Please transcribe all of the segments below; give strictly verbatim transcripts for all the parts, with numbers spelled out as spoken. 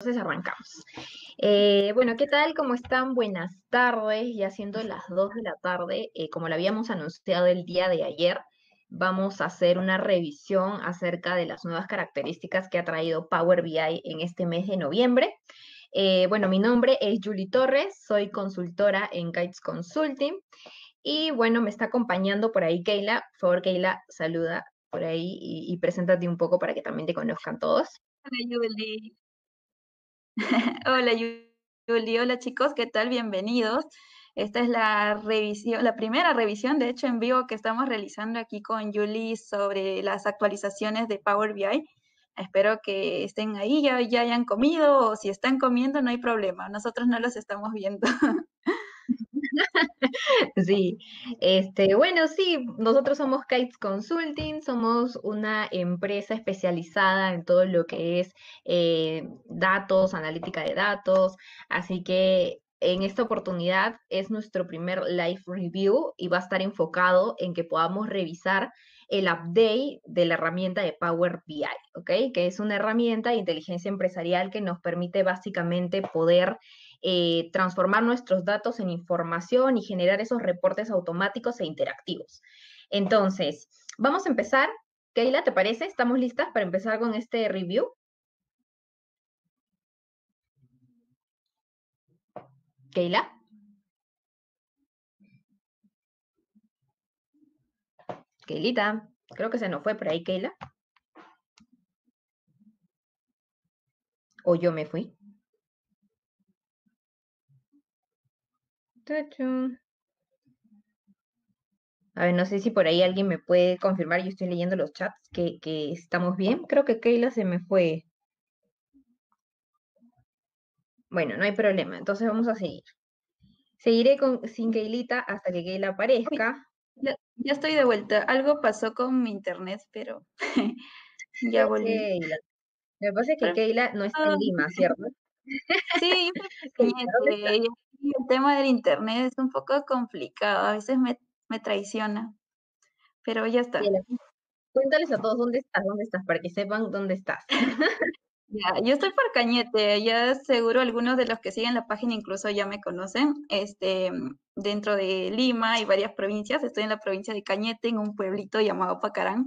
Entonces arrancamos. Eh, bueno, ¿qué tal? ¿Cómo están? Buenas tardes. Ya siendo las dos de la tarde, eh, como lo habíamos anunciado el día de ayer, vamos a hacer una revisión acerca de las nuevas características que ha traído Power B I en este mes de noviembre. Eh, bueno, mi nombre es Julie Torres, soy consultora en Kaits Consulting y bueno, me está acompañando por ahí Keila. Por favor, Keila, saluda por ahí y, y preséntate un poco para que también te conozcan todos. Hola, Julie. Hola Julie, hola chicos, ¿qué tal? Bienvenidos. Esta es la revisión, la primera revisión, de hecho, en vivo que estamos realizando aquí con Julie sobre las actualizaciones de Power B I. Espero que estén ahí, ya, ya hayan comido, o si están comiendo no hay problema, nosotros no los estamos viendo. Sí, este, bueno, sí, nosotros somos Kaits Consulting, somos una empresa especializada en todo lo que es eh, datos, analítica de datos, así que en esta oportunidad es nuestro primer live review y va a estar enfocado en que podamos revisar el update de la herramienta de Power B I, ¿ok? Que es una herramienta de inteligencia empresarial que nos permite básicamente poder Eh, transformar nuestros datos en información y generar esos reportes automáticos e interactivos. Entonces, vamos a empezar. Keila, ¿te parece? ¿Estamos listas para empezar con este review? Keila. Keilita, creo que se nos fue por ahí, Keila. ¿O yo me fui? A ver, no sé si por ahí alguien me puede confirmar, yo estoy leyendo los chats, que, que estamos bien. Creo que Keila se me fue. Bueno, no hay problema, entonces vamos a seguir. Seguiré con, sin Keilita hasta que Keila aparezca. Ya, ya estoy de vuelta, algo pasó con mi internet, pero ya volví. Keila. Lo que pasa es que Keila no está en Lima, ¿cierto? Sí, sí, sí. El tema del internet es un poco complicado, a veces me, me traiciona, pero ya está. Cuéntales a todos dónde estás, dónde estás, para que sepan dónde estás. Ya, yo estoy por Cañete, ya seguro algunos de los que siguen la página incluso ya me conocen. Este, dentro de Lima y varias provincias, estoy en la provincia de Cañete, en un pueblito llamado Pacarán.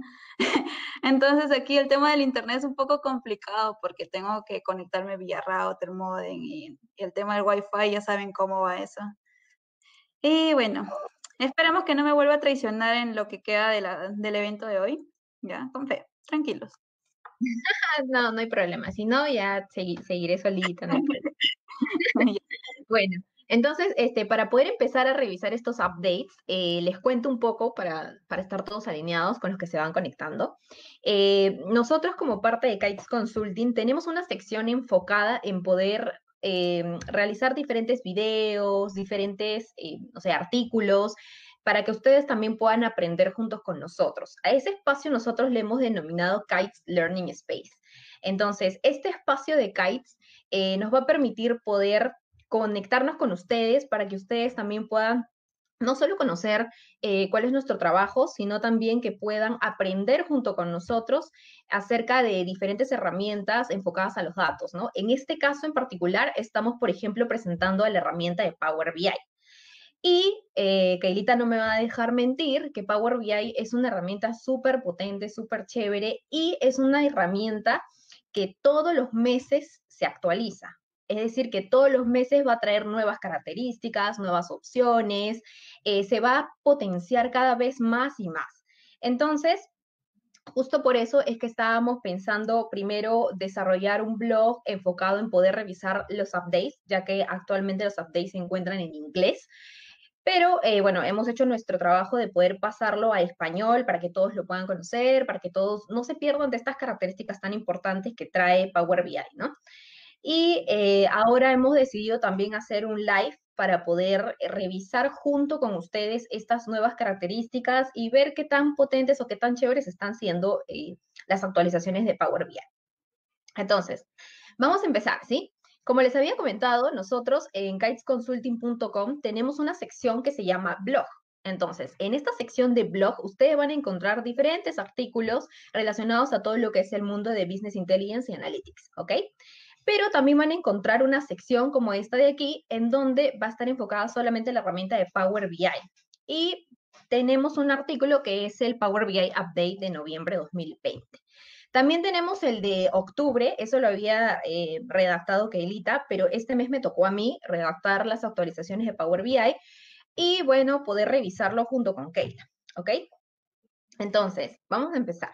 Entonces aquí el tema del internet es un poco complicado porque tengo que conectarme vía router, modem y el tema del wifi, ya saben cómo va eso. Y bueno, esperamos que no me vuelva a traicionar en lo que queda de la, del evento de hoy. Ya, con fe, tranquilos. No, no hay problema. Si no, ya seguir, seguiré solita. No hay problema. Bueno, entonces, este, para poder empezar a revisar estos updates, eh, les cuento un poco para, para estar todos alineados con los que se van conectando. Eh, nosotros, como parte de Kaits Consulting, tenemos una sección enfocada en poder eh, realizar diferentes videos, diferentes, eh, no sé, artículos, para que ustedes también puedan aprender juntos con nosotros. A ese espacio nosotros le hemos denominado Kaits Learning Space. Entonces, este espacio de Kaits eh, nos va a permitir poder conectarnos con ustedes para que ustedes también puedan no solo conocer eh, cuál es nuestro trabajo, sino también que puedan aprender junto con nosotros acerca de diferentes herramientas enfocadas a los datos, ¿no? En este caso en particular, estamos, por ejemplo, presentando la herramienta de Power B I. Y eh, Keilita no me va a dejar mentir que Power B I es una herramienta súper potente, súper chévere y es una herramienta que todos los meses se actualiza. Es decir, que todos los meses va a traer nuevas características, nuevas opciones, eh, se va a potenciar cada vez más y más. Entonces, justo por eso es que estábamos pensando primero desarrollar un blog enfocado en poder revisar los updates, ya que actualmente los updates se encuentran en inglés. Pero, eh, bueno, hemos hecho nuestro trabajo de poder pasarlo a español para que todos lo puedan conocer, para que todos no se pierdan de estas características tan importantes que trae Power B I, ¿no? Y eh, ahora hemos decidido también hacer un live para poder revisar junto con ustedes estas nuevas características y ver qué tan potentes o qué tan chéveres están siendo eh, las actualizaciones de Power B I. Entonces, vamos a empezar, ¿sí? Como les había comentado, nosotros en kaits consulting punto com tenemos una sección que se llama blog. Entonces, en esta sección de blog, ustedes van a encontrar diferentes artículos relacionados a todo lo que es el mundo de Business Intelligence y Analytics, ¿ok? pero también van a encontrar una sección como esta de aquí, en donde va a estar enfocada solamente en la herramienta de Power B I. Y tenemos un artículo que es el Power B I Update de noviembre dos mil veinte. También tenemos el de octubre, eso lo había eh, redactado Keilita, pero este mes me tocó a mí redactar las actualizaciones de Power B I y, bueno, poder revisarlo junto con Keilita, ¿ok? Entonces, vamos a empezar.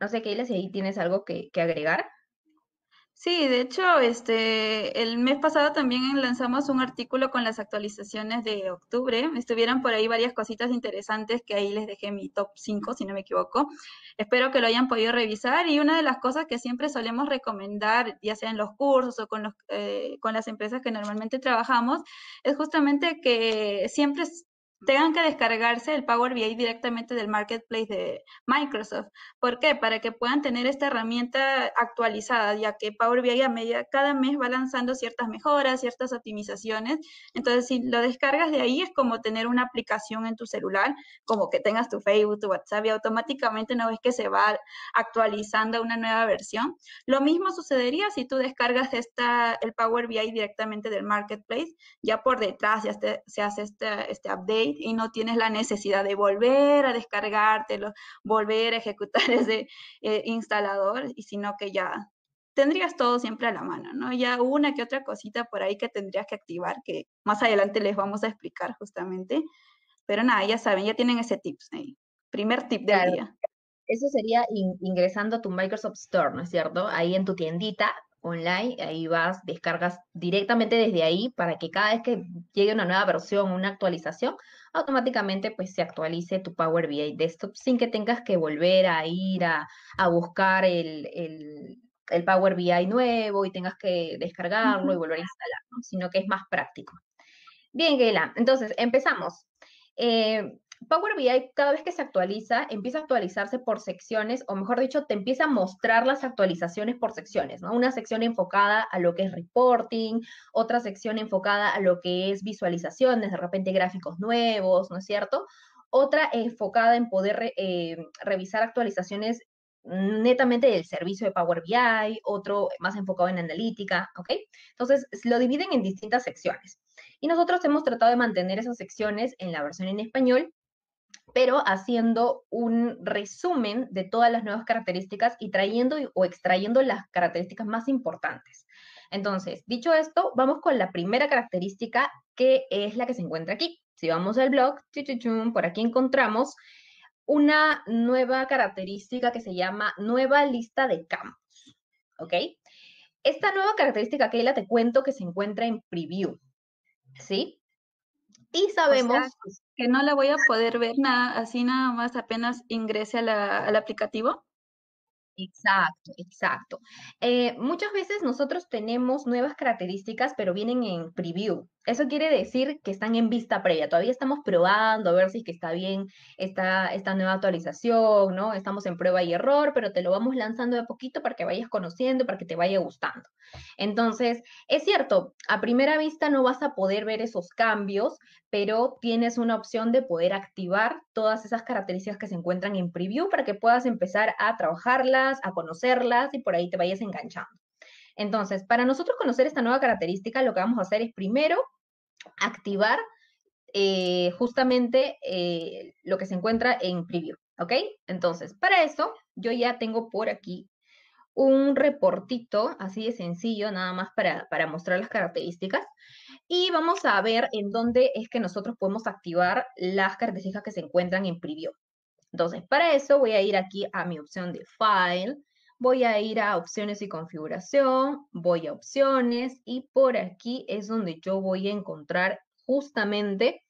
No sé, Keilita, si ahí tienes algo que, que agregar. Sí, de hecho, este, el mes pasado también lanzamos un artículo con las actualizaciones de octubre. Estuvieron por ahí varias cositas interesantes que ahí les dejé mi top cinco, si no me equivoco. Espero que lo hayan podido revisar. Y una de las cosas que siempre solemos recomendar, ya sea en los cursos o con, los, eh, con las empresas que normalmente trabajamos, es justamente que siempre tengan que descargarse el Power B I directamente del Marketplace de Microsoft. ¿Por qué? Para que puedan tener esta herramienta actualizada, ya que Power B I a medida, cada mes va lanzando ciertas mejoras, ciertas optimizaciones. Entonces, si lo descargas de ahí, es como tener una aplicación en tu celular, como que tengas tu Facebook, tu WhatsApp, y automáticamente no ves que se va actualizando una nueva versión. Lo mismo sucedería si tú descargas esta, el Power B I directamente del Marketplace. Ya por detrás ya te, se hace este, este update, y no tienes la necesidad de volver a descargártelo, volver a ejecutar ese eh, instalador, y sino que ya tendrías todo siempre a la mano, ¿no? Ya una que otra cosita por ahí que tendrías que activar, que más adelante les vamos a explicar justamente. Pero nada, ya saben, ya tienen ese tip ahí. Primer tip del claro. día. Eso sería in ingresando a tu Microsoft Store, ¿no es cierto? Ahí en tu tiendita online, ahí vas, descargas directamente desde ahí para que cada vez que llegue una nueva versión, una actualización, automáticamente pues se actualice tu Power B I Desktop sin que tengas que volver a ir a, a buscar el, el, el Power B I nuevo y tengas que descargarlo uh-huh. y volver a instalarlo, sino que es más práctico. Bien, Keilita, entonces empezamos. Eh, Power B I cada vez que se actualiza, empieza a actualizarse por secciones, o mejor dicho, te empieza a mostrar las actualizaciones por secciones, ¿no? Una sección enfocada a lo que es reporting, otra sección enfocada a lo que es visualizaciones, de repente gráficos nuevos, ¿no es cierto? Otra enfocada en poder eh, revisar actualizaciones netamente del servicio de Power B I, otro más enfocado en analítica, ¿ok? Entonces, lo dividen en distintas secciones. Y nosotros hemos tratado de mantener esas secciones en la versión en español, pero haciendo un resumen de todas las nuevas características y trayendo o extrayendo las características más importantes. Entonces, dicho esto, vamos con la primera característica, que es la que se encuentra aquí. Si vamos al blog, por aquí encontramos una nueva característica que se llama nueva lista de campos, ¿ok? Esta nueva característica, Keilita, te cuento que se encuentra en preview, ¿sí? Y sabemos... O sea, que no la voy a poder ver nada, así nada más apenas ingrese a la, al aplicativo. Exacto, exacto. Eh, muchas veces nosotros tenemos nuevas características, pero vienen en preview. Eso quiere decir que están en vista previa. Todavía estamos probando a ver si es que está bien esta, esta nueva actualización, ¿no? Estamos en prueba y error, pero te lo vamos lanzando de a poquito para que vayas conociendo, para que te vaya gustando. Entonces, es cierto, a primera vista no vas a poder ver esos cambios, pero tienes una opción de poder activar todas esas características que se encuentran en preview para que puedas empezar a trabajarlas, a conocerlas, y por ahí te vayas enganchando. Entonces, para nosotros conocer esta nueva característica, lo que vamos a hacer es primero activar eh, justamente eh, lo que se encuentra en preview, ¿ok? Entonces, para eso, yo ya tengo por aquí un reportito, así de sencillo, nada más para, para mostrar las características. Y vamos a ver en dónde es que nosotros podemos activar las características que se encuentran en preview. Entonces, para eso voy a ir aquí a mi opción de File. Voy a ir a opciones y configuración, voy a opciones, y por aquí es donde yo voy a encontrar justamente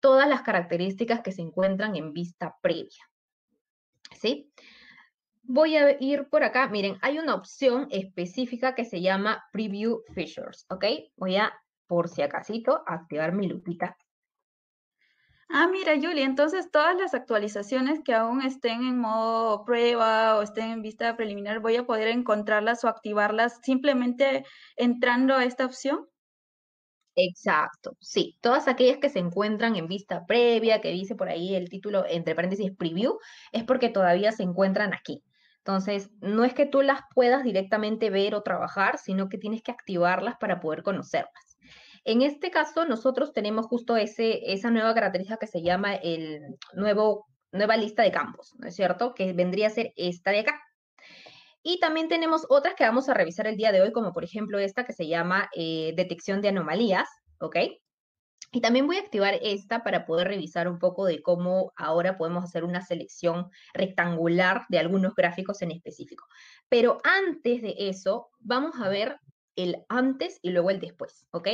todas las características que se encuentran en vista previa, ¿sí? Voy a ir por acá, miren, hay una opción específica que se llama Preview Features, ¿ok? Voy a, por si acasito, activar mi lupita. Ah, mira, Julie, entonces todas las actualizaciones que aún estén en modo prueba o estén en vista preliminar, ¿voy a poder encontrarlas o activarlas simplemente entrando a esta opción? Exacto, sí. Todas aquellas que se encuentran en vista previa, que dice por ahí el título, entre paréntesis, preview, es porque todavía se encuentran aquí. Entonces, no es que tú las puedas directamente ver o trabajar, sino que tienes que activarlas para poder conocerlas. En este caso, nosotros tenemos justo ese, esa nueva característica que se llama el nuevo, nueva lista de campos, ¿no es cierto? Que vendría a ser esta de acá. Y también tenemos otras que vamos a revisar el día de hoy, como por ejemplo esta que se llama eh, detección de anomalías, ¿ok? Y también voy a activar esta para poder revisar un poco de cómo ahora podemos hacer una selección rectangular de algunos gráficos en específico. Pero antes de eso, vamos a ver el antes y luego el después, ¿ok?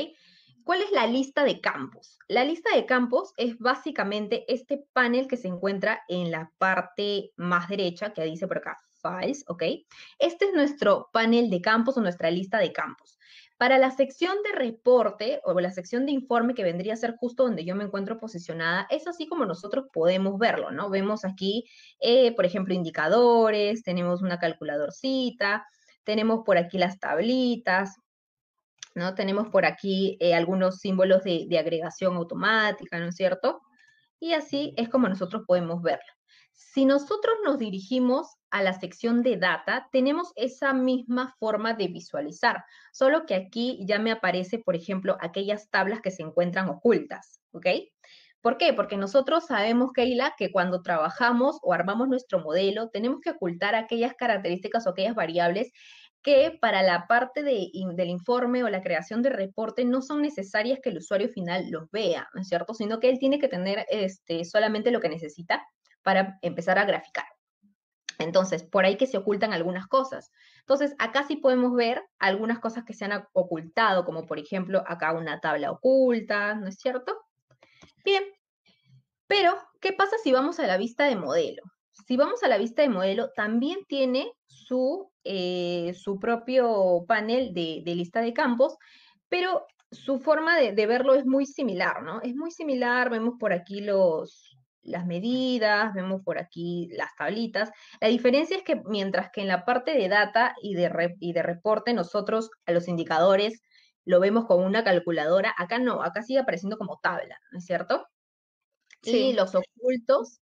¿Cuál es la lista de campos? La lista de campos es básicamente este panel que se encuentra en la parte más derecha, que dice por acá, Files, ¿ok? Este es nuestro panel de campos o nuestra lista de campos. Para la sección de reporte o la sección de informe que vendría a ser justo donde yo me encuentro posicionada, es así como nosotros podemos verlo, ¿no? Vemos aquí, eh, por ejemplo, indicadores, tenemos una calculadorcita, tenemos por aquí las tablitas, ¿no? Tenemos por aquí eh, algunos símbolos de, de agregación automática, ¿no es cierto? Y así es como nosotros podemos verlo. Si nosotros nos dirigimos a la sección de data, tenemos esa misma forma de visualizar, solo que aquí ya me aparece, por ejemplo, aquellas tablas que se encuentran ocultas, ¿ok? ¿Por qué? Porque nosotros sabemos, Keila, que cuando trabajamos o armamos nuestro modelo, tenemos que ocultar aquellas características o aquellas variables que para la parte de, del informe o la creación de reporte no son necesarias que el usuario final los vea, ¿no es cierto? Sino que él tiene que tener este, solamente lo que necesita para empezar a graficar. Entonces, por ahí que se ocultan algunas cosas. Entonces, acá sí podemos ver algunas cosas que se han ocultado, como por ejemplo, acá una tabla oculta, ¿no es cierto? Bien, pero, ¿qué pasa si vamos a la vista de modelo? Si vamos a la vista de modelo, también tiene su, eh, su propio panel de, de lista de campos, pero su forma de, de verlo es muy similar, ¿no? Es muy similar, vemos por aquí los, las medidas, vemos por aquí las tablitas. La diferencia es que mientras que en la parte de data y de, re, y de reporte nosotros a los indicadores lo vemos con una calculadora, acá no, acá sigue apareciendo como tabla, ¿no es cierto? Sí. Y los ocultos,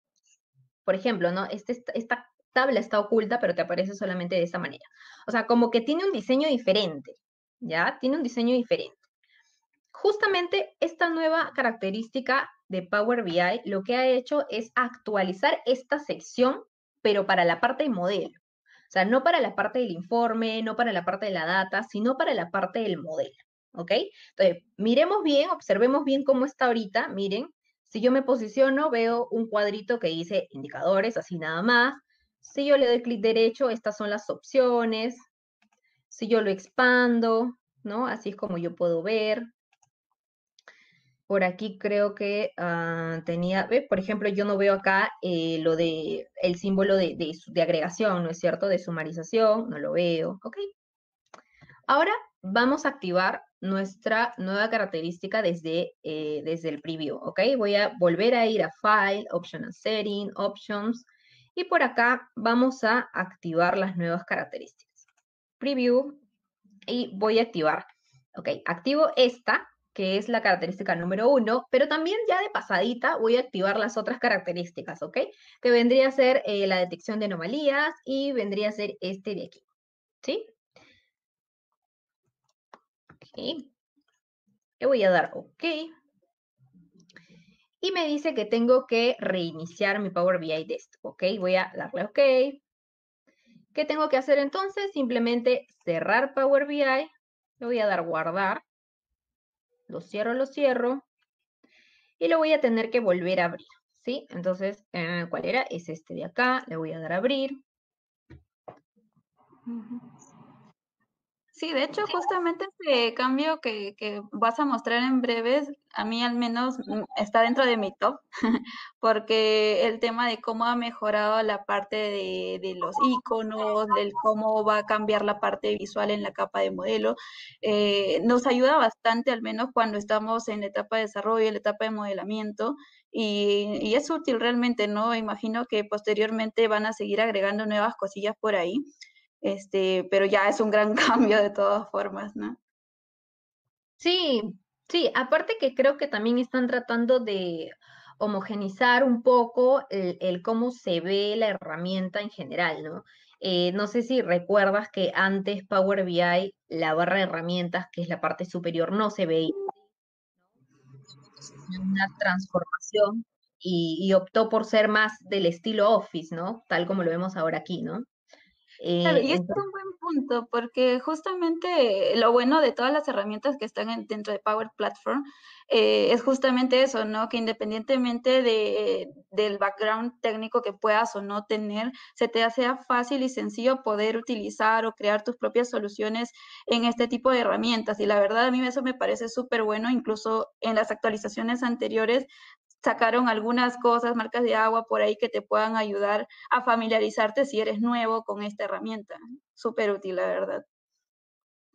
por ejemplo, ¿no? Este, esta tabla está oculta, pero te aparece solamente de esa manera. O sea, como que tiene un diseño diferente, ¿ya? Tiene un diseño diferente. Justamente esta nueva característica de Power B I lo que ha hecho es actualizar esta sección, pero para la parte de modelo. O sea, no para la parte del informe, no para la parte de la data, sino para la parte del modelo, ¿ok? Entonces, miremos bien, observemos bien cómo está ahorita, miren. Si yo me posiciono, veo un cuadrito que dice indicadores, así nada más. Si yo le doy clic derecho, estas son las opciones. Si yo lo expando, ¿no? Así es como yo puedo ver. Por aquí creo que uh, tenía, eh, por ejemplo, yo no veo acá eh, lo de el símbolo de, de, de agregación, ¿no es cierto? De sumarización, no lo veo, ¿ok? Ahora vamos a activar nuestra nueva característica desde, eh, desde el preview, ¿ok? Voy a volver a ir a File, Option and Setting, Options, y por acá vamos a activar las nuevas características. Preview, y voy a activar, ¿ok? Activo esta, que es la característica número uno, pero también ya de pasadita voy a activar las otras características, ¿ok? Que vendría a ser eh, la detección de anomalías y vendría a ser este de aquí, ¿sí? Ok. Le voy a dar OK. Y me dice que tengo que reiniciar mi Power B I Desktop, ¿ok? Voy a darle OK. ¿Qué tengo que hacer entonces? Simplemente cerrar Power B I. Le voy a dar guardar. Lo cierro, lo cierro, y lo voy a tener que volver a abrir, ¿sí? Entonces, ¿cuál era? Es este de acá, le voy a dar a abrir. Sí, de hecho, justamente este cambio que, que vas a mostrar en breves, a mí al menos está dentro de mi top, porque el tema de cómo ha mejorado la parte de, de los iconos, del cómo va a cambiar la parte visual en la capa de modelo, eh, nos ayuda bastante, al menos cuando estamos en la etapa de desarrollo, en la etapa de modelamiento, y, y es útil realmente, ¿no? Imagino que posteriormente van a seguir agregando nuevas cosillas por ahí. Este, pero ya es un gran cambio de todas formas, ¿no? Sí, sí, aparte que creo que también están tratando de homogenizar un poco el, el cómo se ve la herramienta en general, ¿no? Eh, no sé si recuerdas que antes Power B I, la barra de herramientas, que es la parte superior, no se veía. Una transformación y, y optó por ser más del estilo Office, ¿no? Tal como lo vemos ahora aquí, ¿no? Eh, claro, y entonces... es un buen punto, porque justamente lo bueno de todas las herramientas que están en, dentro de Power Platform eh, es justamente eso, ¿no? Que independientemente de, del background técnico que puedas o no tener, se te hace fácil y sencillo poder utilizar o crear tus propias soluciones en este tipo de herramientas. Y la verdad, a mí eso me parece súper bueno. Incluso en las actualizaciones anteriores sacaron algunas cosas, marcas de agua por ahí que te puedan ayudar a familiarizarte si eres nuevo con esta herramienta. Súper útil, la verdad.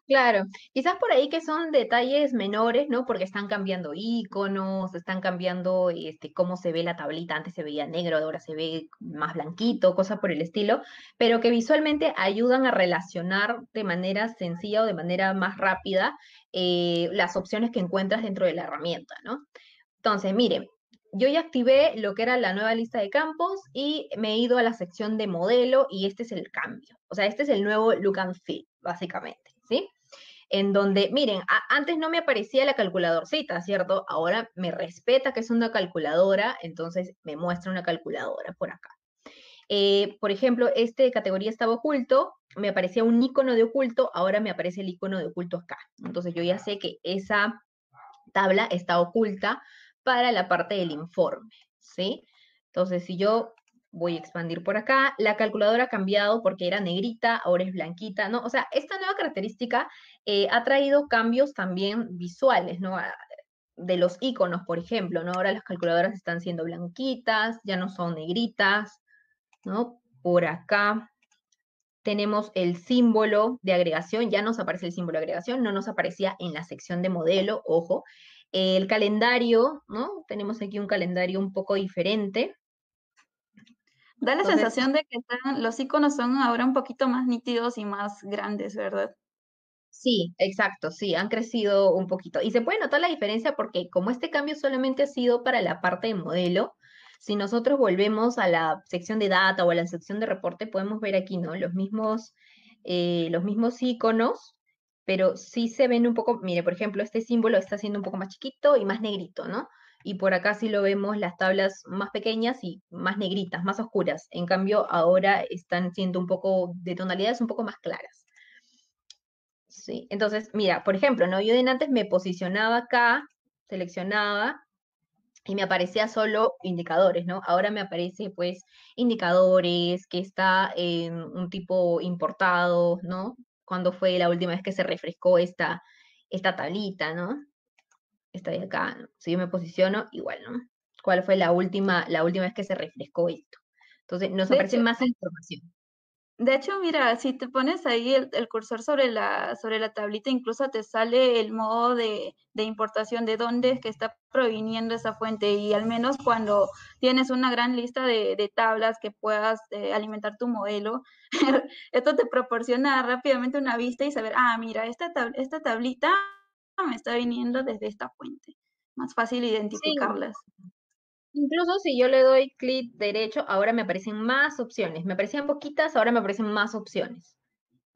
Claro, quizás por ahí que son detalles menores, ¿no? Porque están cambiando iconos, están cambiando este, cómo se ve la tablita. Antes se veía negro, ahora se ve más blanquito, cosas por el estilo, pero que visualmente ayudan a relacionar de manera sencilla o de manera más rápida eh, las opciones que encuentras dentro de la herramienta, ¿no? Entonces, miren, yo ya activé lo que era la nueva lista de campos y me he ido a la sección de modelo y este es el cambio. O sea, este es el nuevo look and feel, básicamente, ¿sí? En donde, miren, antes no me aparecía la calculadorcita, ¿cierto? Ahora me respeta que es una calculadora, entonces me muestra una calculadora por acá. Eh, por ejemplo, este de categoría estaba oculto, me aparecía un icono de oculto, ahora me aparece el icono de oculto acá. Entonces yo ya sé que esa tabla está oculta para la parte del informe, ¿sí? Entonces, si yo voy a expandir por acá, la calculadora ha cambiado porque era negrita, ahora es blanquita, ¿no? O sea, esta nueva característica eh, ha traído cambios también visuales, ¿no? De los iconos, por ejemplo, ¿no? Ahora las calculadoras están siendo blanquitas, ya no son negritas, ¿no? Por acá tenemos el símbolo de agregación, ya nos aparece el símbolo de agregación, no nos aparecía en la sección de modelo, ojo. El calendario, ¿no? Tenemos aquí un calendario un poco diferente. Da la Entonces, sensación de que están, los iconos son ahora un poquito más nítidos y más grandes, ¿verdad? Sí, exacto, sí, han crecido un poquito. Y se puede notar la diferencia porque como este cambio solamente ha sido para la parte de modelo, si nosotros volvemos a la sección de data o a la sección de reporte, podemos ver aquí, ¿no? Los mismos, eh, los mismos iconos. Pero sí se ven un poco, mire, por ejemplo, este símbolo está siendo un poco más chiquito y más negrito, ¿no? Y por acá sí lo vemos las tablas más pequeñas y más negritas, más oscuras. En cambio, ahora están siendo un poco de tonalidades un poco más claras. Sí, entonces, mira, por ejemplo, ¿no? Yo de antes me posicionaba acá, seleccionaba, y me aparecía solo indicadores, ¿no? Ahora me aparece, pues, indicadores, que está en un tipo importado, ¿no? Cuándo fue la última vez que se refrescó esta, esta tablita, ¿no? Esta de acá, ¿no? Si yo me posiciono, igual, ¿no? ¿Cuál fue la última, la última vez que se refrescó esto? Entonces, nos aparece más información. De hecho, mira, si te pones ahí el, el cursor sobre la, sobre la tablita, incluso te sale el modo de, de importación, de dónde es que está proviniendo esa fuente. Y al menos cuando tienes una gran lista de, de tablas que puedas eh, alimentar tu modelo, esto te proporciona rápidamente una vista y saber, ah, mira, esta, tab esta tablita me está viniendo desde esta fuente. Más fácil identificarlas. Sí. Incluso si yo le doy clic derecho, ahora me aparecen más opciones. Me aparecían poquitas, ahora me aparecen más opciones.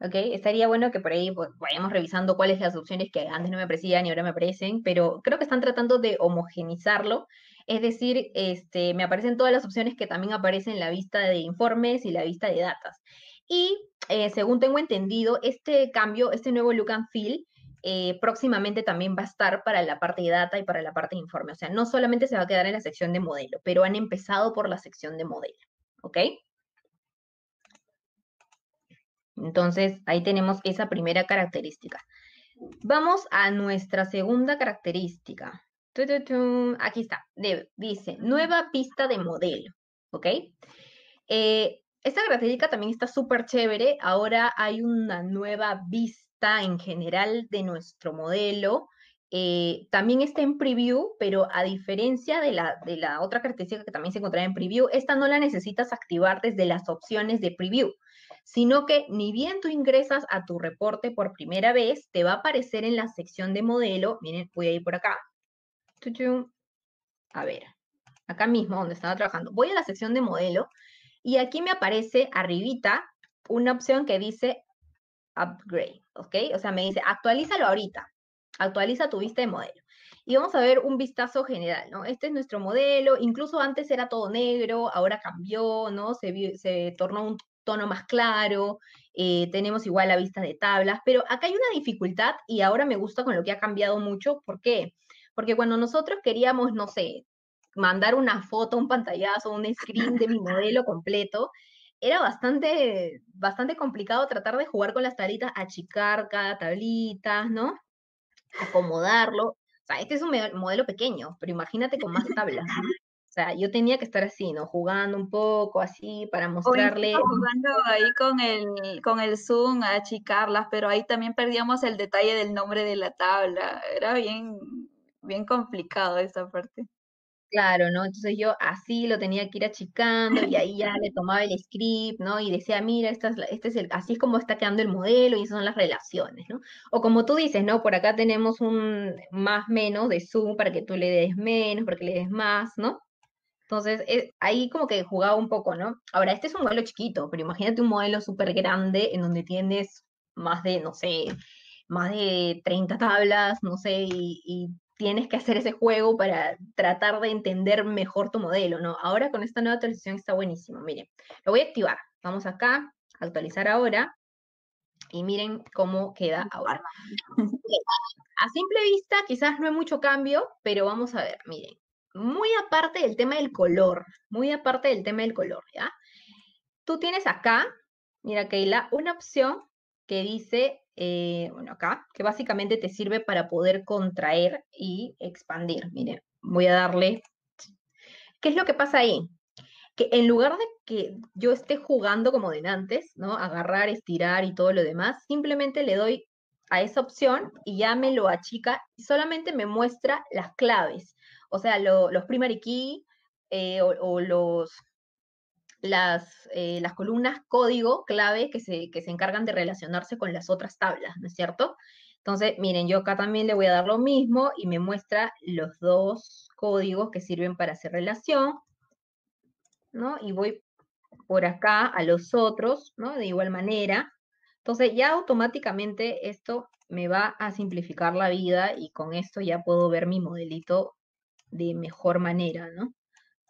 ¿Ok? Estaría bueno que por ahí pues, vayamos revisando cuáles las opciones que antes no me aparecían y ahora me aparecen, pero creo que están tratando de homogenizarlo. Es decir, este, me aparecen todas las opciones que también aparecen en la vista de informes y la vista de datas. Y eh, según tengo entendido, este cambio, este nuevo look and feel, Eh, próximamente también va a estar para la parte de data y para la parte de informe. O sea, no solamente se va a quedar en la sección de modelo, pero han empezado por la sección de modelo, ¿ok? Entonces, ahí tenemos esa primera característica. Vamos a nuestra segunda característica. Aquí está, dice, nueva pista de modelo, ¿ok? Eh, esta característica también está súper chévere. Ahora hay una nueva vista en general de nuestro modelo, eh, también está en preview, pero a diferencia de la, de la otra característica que también se encontraba en preview, esta no la necesitas activar desde las opciones de preview, sino que ni bien tú ingresas a tu reporte por primera vez, te va a aparecer en la sección de modelo, miren, voy a ir por acá, a ver, acá mismo donde estaba trabajando, voy a la sección de modelo, y aquí me aparece arribita, una opción que dice upgrade, ¿ok? O sea, me dice, actualízalo ahorita, actualiza tu vista de modelo. Y vamos a ver un vistazo general, ¿no? Este es nuestro modelo, incluso antes era todo negro, ahora cambió, ¿no? Se, vio, se tornó un tono más claro, eh, tenemos igual la vista de tablas, pero acá hay una dificultad y ahora me gusta con lo que ha cambiado mucho. ¿Por qué? Porque cuando nosotros queríamos, no sé, mandar una foto, un pantallazo, un screen de mi modelo completo, era bastante, bastante complicado tratar de jugar con las tablitas, achicar cada tablita, ¿no? Acomodarlo. O sea, este es un modelo pequeño, pero imagínate con más tablas. O sea, yo tenía que estar así, ¿no? Jugando un poco, así, para mostrarle. O jugando ahí con el, con el zoom, a achicarlas, pero ahí también perdíamos el detalle del nombre de la tabla. Era bien, bien complicado esa parte. Claro, ¿no? Entonces yo así lo tenía que ir achicando y ahí ya le tomaba el script, ¿no? Y decía, mira, esta es la, este es el, así es como está quedando el modelo y esas son las relaciones, ¿no? O como tú dices, ¿no? Por acá tenemos un más menos de zoom para que tú le des menos, para que le des más, ¿no? Entonces es, ahí como que jugaba un poco, ¿no? Ahora, este es un modelo chiquito, pero imagínate un modelo súper grande en donde tienes más de, no sé, más de treinta tablas, no sé, y... y tienes que hacer ese juego para tratar de entender mejor tu modelo, ¿no? Ahora con esta nueva actualización está buenísimo. Miren, lo voy a activar. Vamos acá, actualizar ahora, y miren cómo queda ahora. A simple vista, quizás no hay mucho cambio, pero vamos a ver, miren. Muy aparte del tema del color, muy aparte del tema del color, ¿ya? Tú tienes acá, mira, Keila, una opción que dice... Eh, bueno, acá, que básicamente te sirve para poder contraer y expandir. Miren, voy a darle... ¿Qué es lo que pasa ahí? Que en lugar de que yo esté jugando como de antes, ¿no? Agarrar, estirar y todo lo demás, simplemente le doy a esa opción y ya me lo achica y solamente me muestra las claves. O sea, lo, los primary key eh, o, o los... Las, eh, las columnas código clave que se, que se encargan de relacionarse con las otras tablas, ¿no es cierto? Entonces, miren, yo acá también le voy a dar lo mismo y me muestra los dos códigos que sirven para hacer relación, ¿no? Y voy por acá a los otros, ¿no? De igual manera. Entonces, ya automáticamente esto me va a simplificar la vida y con esto ya puedo ver mi modelito de mejor manera, ¿no?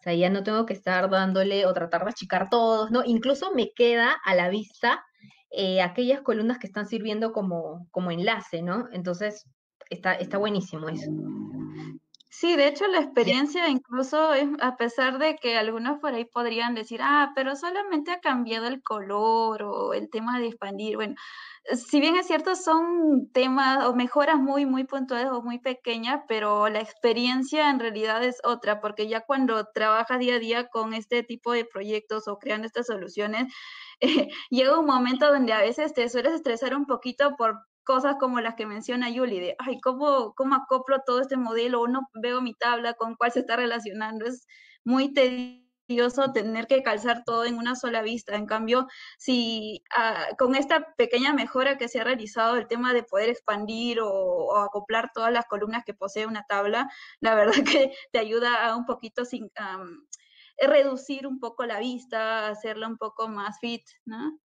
O sea, ya no tengo que estar dándole o tratar de achicar todos, ¿no? Incluso me queda a la vista eh, aquellas columnas que están sirviendo como, como enlace, ¿no? Entonces, está, está buenísimo eso. Sí, de hecho, la experiencia sí. Incluso es, a pesar de que algunos por ahí podrían decir, ah, pero solamente ha cambiado el color o el tema de expandir. Bueno, si bien es cierto, son temas o mejoras muy, muy puntuales o muy pequeñas, pero la experiencia en realidad es otra, porque ya cuando trabajas día a día con este tipo de proyectos o creando estas soluciones, eh, llega un momento donde a veces te sueles estresar un poquito por cosas como las que menciona Julie, de, ay, ¿cómo, cómo acoplo todo este modelo? O no veo mi tabla con cuál se está relacionando. Es muy tedioso tener que calzar todo en una sola vista. En cambio, si ah, con esta pequeña mejora que se ha realizado, el tema de poder expandir o, o acoplar todas las columnas que posee una tabla, la verdad que te ayuda a un poquito sin, um, reducir un poco la vista, hacerla un poco más fit, ¿no?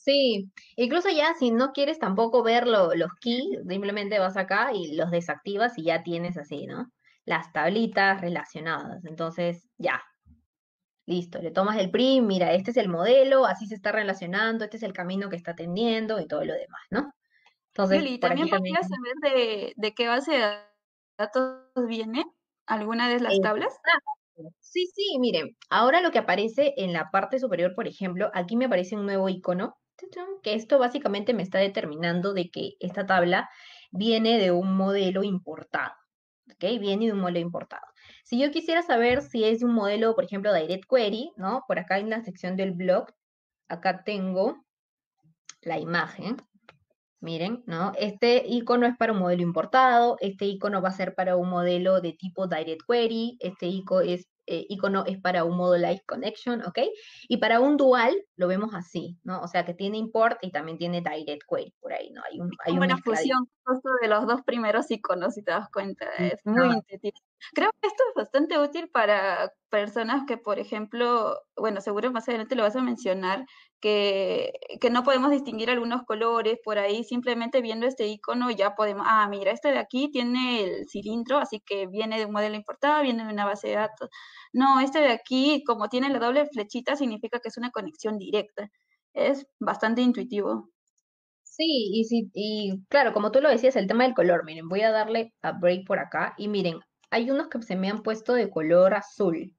Sí, incluso ya si no quieres tampoco ver lo, los keys, simplemente vas acá y los desactivas y ya tienes así, ¿no? Las tablitas relacionadas. Entonces, ya. Listo, le tomas el print, mira, este es el modelo, así se está relacionando, este es el camino que está atendiendo y todo lo demás, ¿no? Entonces, Yuli, por ¿también podrías también... saber de, de qué base de datos viene alguna de las eh, tablas? Sí, sí, miren, ahora lo que aparece en la parte superior, por ejemplo, aquí me aparece un nuevo icono, que esto básicamente me está determinando de que esta tabla viene de un modelo importado, ¿ok? Viene de un modelo importado. Si yo quisiera saber si es un modelo, por ejemplo, Direct Query, ¿no? Por acá en la sección del blog, acá tengo la imagen, miren, ¿no? Este icono es para un modelo importado, este icono va a ser para un modelo de tipo Direct Query, este icono es Eh, icono es para un Model Connection, ¿ok? Y para un dual lo vemos así, ¿no? O sea, que tiene import y también tiene direct query por ahí, ¿no? Hay, un, hay una fusión justo de los dos primeros iconos, si te das cuenta. Es muy no. intuitivo. Creo que esto es bastante útil para personas que, por ejemplo, bueno, seguro más adelante lo vas a mencionar, que, que no podemos distinguir algunos colores, por ahí simplemente viendo este icono ya podemos, ah, mira, este de aquí tiene el cilindro, así que viene de un modelo importado, viene de una base de datos. No, este de aquí, como tiene la doble flechita, significa que es una conexión directa. Es bastante intuitivo. Sí, y, si, y claro, como tú lo decías, el tema del color, miren, voy a darle a break por acá y miren, hay unos que se me han puesto de color azul,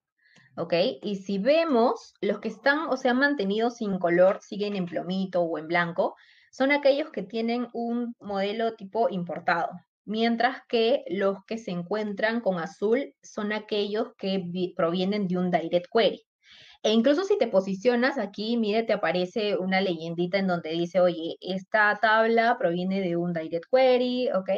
¿ok? Y si vemos, los que están o se han mantenido sin color, siguen en plomito o en blanco, son aquellos que tienen un modelo tipo importado, mientras que los que se encuentran con azul son aquellos que provienen de un direct query. E incluso si te posicionas aquí, mire, te aparece una leyendita en donde dice, oye, esta tabla proviene de un direct query, ¿ok?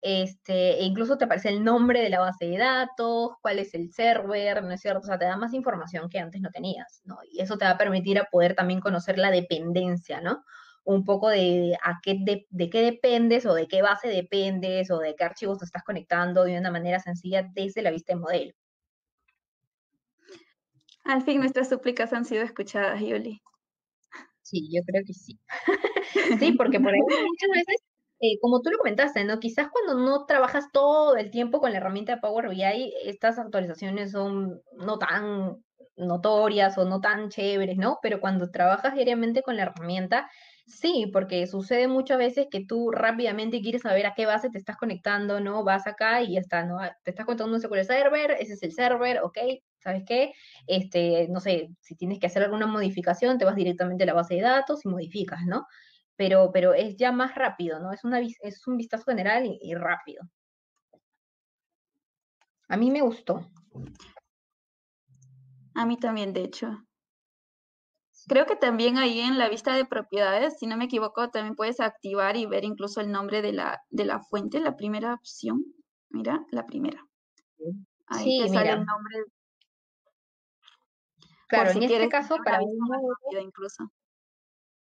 Este, e incluso te aparece el nombre de la base de datos, cuál es el server, ¿no es cierto? O sea, te da más información que antes no tenías, ¿no? Y eso te va a permitir a poder también conocer la dependencia, ¿no? Un poco de, a qué de, de qué dependes o de qué base dependes o de qué archivos te estás conectando de una manera sencilla desde la vista de modelo. Al fin, nuestras súplicas han sido escuchadas, Julie. Sí, yo creo que sí. Sí, porque por ejemplo, muchas veces, eh, como tú lo comentaste, ¿no? Quizás cuando no trabajas todo el tiempo con la herramienta de Power B I, estas actualizaciones son no tan notorias o no tan chéveres, ¿no? Pero cuando trabajas diariamente con la herramienta, sí, porque sucede muchas veces que tú rápidamente quieres saber a qué base te estás conectando, ¿no? Vas acá y ya está, ¿no? Te estás conectando con el server, ese es el server, ok, ¿sabes qué? Este, no sé, si tienes que hacer alguna modificación, te vas directamente a la base de datos y modificas, ¿no? Pero, pero es ya más rápido, ¿no? Es, una, es un vistazo general y, y rápido. A mí me gustó. A mí también, de hecho. Creo que también ahí en la vista de propiedades, si no me equivoco, también puedes activar y ver incluso el nombre de la, de la fuente, la primera opción. Mira, la primera. Ahí sí, te mira. Sale el nombre. Claro, si en este caso, para mí, incluso.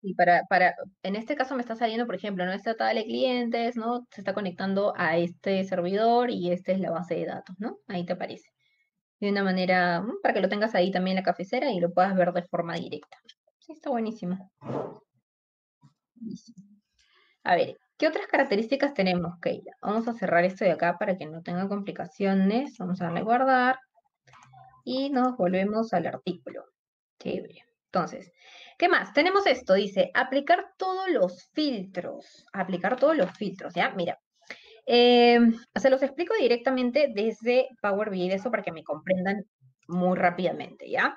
Y para, para, en este caso me está saliendo, por ejemplo, ¿no? Esta tabla de clientes, ¿no? Se está conectando a este servidor y esta es la base de datos, ¿no? Ahí te aparece. De una manera, para que lo tengas ahí también en la cabecera y lo puedas ver de forma directa. Sí, está buenísimo. A ver, ¿qué otras características tenemos, Keila? Vamos a cerrar esto de acá para que no tenga complicaciones. Vamos a darle a guardar. Y nos volvemos al artículo. Chévere. Entonces, ¿qué más? Tenemos esto, dice, aplicar todos los filtros. Aplicar todos los filtros, ¿ya? Mira. Eh, se los explico directamente desde Power B I, de eso para que me comprendan muy rápidamente, ¿ya?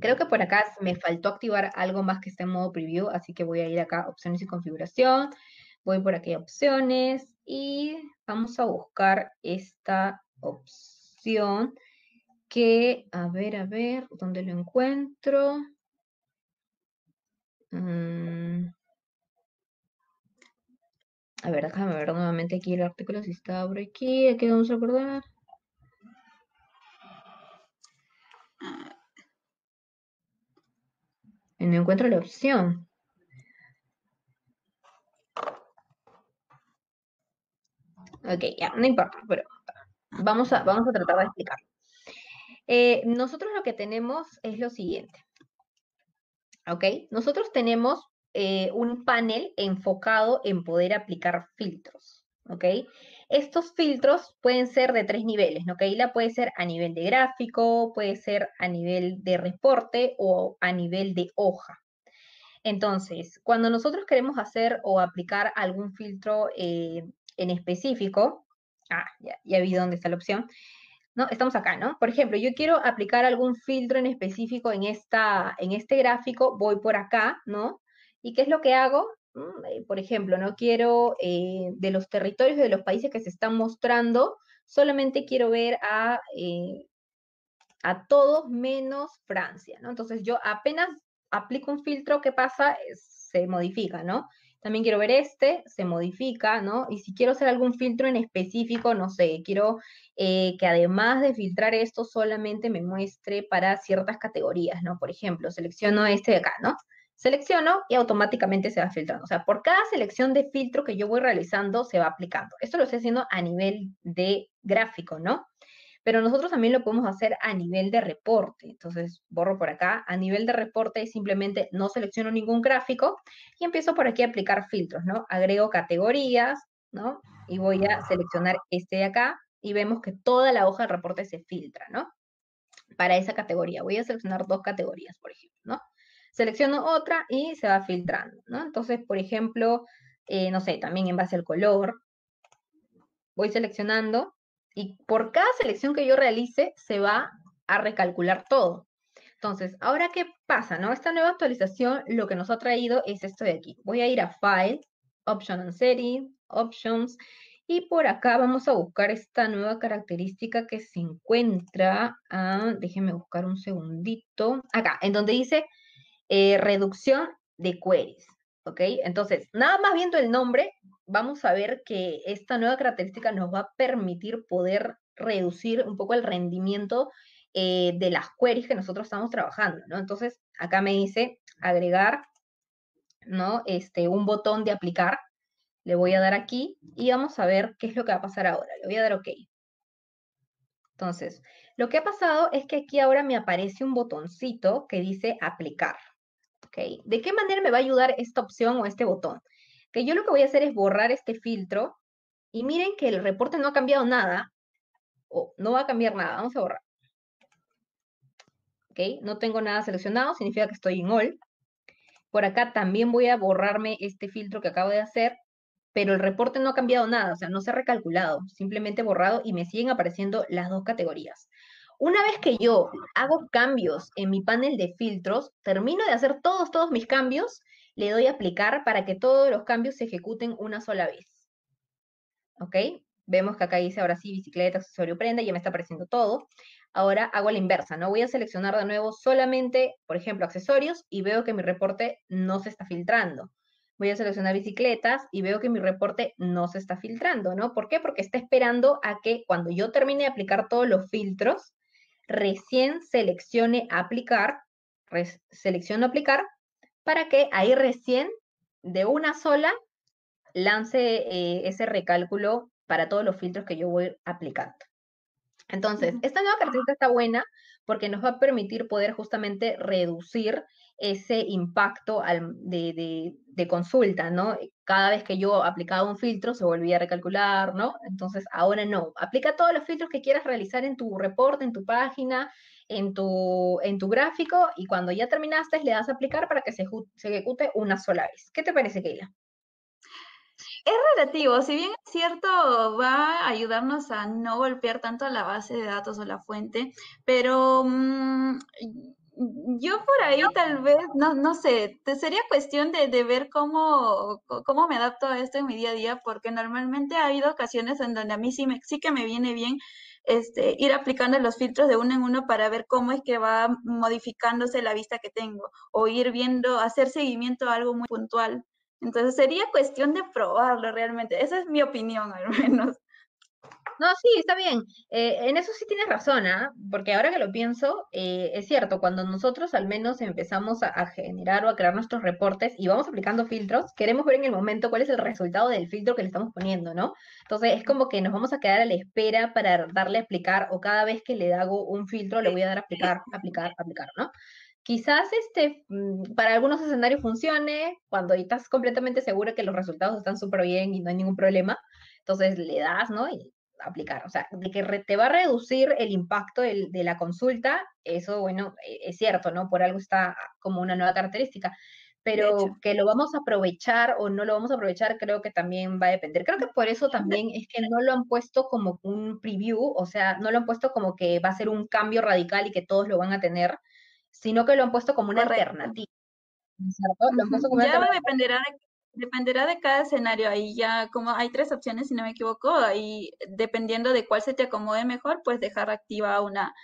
Creo que por acá me faltó activar algo más que está en modo preview, así que voy a ir acá a opciones y configuración, voy por aquí a opciones y vamos a buscar esta opción que, a ver, a ver, ¿dónde lo encuentro? Mm. A ver, déjame ver nuevamente aquí el artículo, si está por aquí, aquí vamos a acordar. Y no encuentro la opción. Ok, ya, no importa, pero vamos a, vamos a tratar de explicarlo. Eh, nosotros lo que tenemos es lo siguiente. Ok, nosotros tenemos... Eh, un panel enfocado en poder aplicar filtros, ¿ok? Estos filtros pueden ser de tres niveles, ¿no? Keila, puede ser a nivel de gráfico, puede ser a nivel de reporte o a nivel de hoja. Entonces, cuando nosotros queremos hacer o aplicar algún filtro eh, en específico, ah, ya, ya vi dónde está la opción, ¿no? Estamos acá, ¿no? Por ejemplo, yo quiero aplicar algún filtro en específico en, esta, en este gráfico, voy por acá, ¿no? ¿Y qué es lo que hago? Por ejemplo, no quiero eh, de los territorios de los países que se están mostrando, solamente quiero ver a, eh, a todos menos Francia, ¿no? Entonces yo apenas aplico un filtro, ¿qué pasa? Se modifica, ¿no? También quiero ver este, se modifica, ¿no? Y si quiero hacer algún filtro en específico, no sé, quiero eh, que además de filtrar esto, solamente me muestre para ciertas categorías, ¿no? Por ejemplo, selecciono este de acá, ¿no? Selecciono y automáticamente se va filtrando. O sea, por cada selección de filtro que yo voy realizando, se va aplicando. Esto lo estoy haciendo a nivel de gráfico, ¿no? Pero nosotros también lo podemos hacer a nivel de reporte. Entonces, borro por acá. A nivel de reporte, simplemente no selecciono ningún gráfico y empiezo por aquí a aplicar filtros, ¿no? Agrego categorías, ¿no? Y voy a seleccionar este de acá y vemos que toda la hoja de reporte se filtra, ¿no? Para esa categoría. Voy a seleccionar dos categorías, por ejemplo, ¿no? Selecciono otra y se va filtrando, ¿no? Entonces, por ejemplo, eh, no sé, también en base al color, voy seleccionando. Y por cada selección que yo realice, se va a recalcular todo. Entonces, ¿ahora qué pasa, no? Esta nueva actualización lo que nos ha traído es esto de aquí. Voy a ir a File, Option and Setting, Options. Y por acá vamos a buscar esta nueva característica que se encuentra, ah, déjenme buscar un segundito, acá, en donde dice eh, reducción de queries. ¿Ok? Entonces, nada más viendo el nombre, vamos a ver que esta nueva característica nos va a permitir poder reducir un poco el rendimiento eh, de las queries que nosotros estamos trabajando, ¿no? Entonces, acá me dice agregar, ¿no? Este, un botón de aplicar. Le voy a dar aquí y vamos a ver qué es lo que va a pasar ahora. Le voy a dar OK. Entonces, lo que ha pasado es que aquí ahora me aparece un botoncito que dice aplicar. ¿Okay? ¿De qué manera me va a ayudar esta opción o este botón? Que yo lo que voy a hacer es borrar este filtro y miren que el reporte no ha cambiado nada. O no va a cambiar nada. Vamos a borrar. ¿Okay? No tengo nada seleccionado, significa que estoy en all. Por acá también voy a borrarme este filtro que acabo de hacer, pero el reporte no ha cambiado nada, o sea, no se ha recalculado, simplemente borrado y me siguen apareciendo las dos categorías. Una vez que yo hago cambios en mi panel de filtros, termino de hacer todos, todos mis cambios, le doy a aplicar para que todos los cambios se ejecuten una sola vez. ¿Ok? Vemos que acá dice ahora sí, bicicleta, accesorio, prenda, ya me está apareciendo todo. Ahora hago la inversa, ¿no? Voy a seleccionar de nuevo solamente, por ejemplo, accesorios y veo que mi reporte no se está filtrando. Voy a seleccionar bicicletas y veo que mi reporte no se está filtrando, ¿no? ¿Por qué? Porque está esperando a que cuando yo termine de aplicar todos los filtros, recién seleccione aplicar, res, selecciono aplicar, para que ahí recién, de una sola, lance eh, ese recálculo para todos los filtros que yo voy aplicando. Entonces, esta nueva característica está buena porque nos va a permitir poder justamente reducir ese impacto al, de, de, de consulta, ¿no? Cada vez que yo aplicaba un filtro se volvía a recalcular, ¿no? Entonces, ahora no. Aplica todos los filtros que quieras realizar en tu reporte, en tu página, en tu, en tu gráfico, y cuando ya terminaste le das a aplicar para que se, se ejecute una sola vez. ¿Qué te parece, Keila? Es relativo, si bien es cierto, va a ayudarnos a no golpear tanto la base de datos o la fuente, pero mmm, yo por ahí tal vez, no, no sé, sería cuestión de, de ver cómo, cómo me adapto a esto en mi día a día, porque normalmente ha habido ocasiones en donde a mí sí, me, sí que me viene bien Este, ir aplicando los filtros de uno en uno para ver cómo es que va modificándose la vista que tengo, o ir viendo, hacer seguimiento a algo muy puntual. Entonces, sería cuestión de probarlo realmente. Esa es mi opinión, al menos. No, sí, está bien. Eh, en eso sí tienes razón, ¿ah? ¿eh? Porque ahora que lo pienso, eh, es cierto, cuando nosotros al menos empezamos a, a generar o a crear nuestros reportes y vamos aplicando filtros, queremos ver en el momento cuál es el resultado del filtro que le estamos poniendo, ¿no? Entonces, es como que nos vamos a quedar a la espera para darle a aplicar, o cada vez que le hago un filtro le voy a dar a aplicar, aplicar, aplicar, ¿no? Quizás este, para algunos escenarios funcione, cuando estás completamente segura que los resultados están súper bien y no hay ningún problema, entonces le das, ¿no? Y aplicar. O sea, de que re, te va a reducir el impacto del, de la consulta, eso, bueno, es cierto, ¿no? Por algo está como una nueva característica. Pero que lo vamos a aprovechar o no lo vamos a aprovechar, creo que también va a depender. Creo que por eso también es que no lo han puesto como un preview, o sea, no lo han puesto como que va a ser un cambio radical y que todos lo van a tener, sino que lo han puesto como una Correcto. alternativa. Lo han puesto como ya una dependerá, de, dependerá de cada escenario. Ahí ya, como hay tres opciones, si no me equivoco, ahí dependiendo de cuál se te acomode mejor, pues dejar activa una,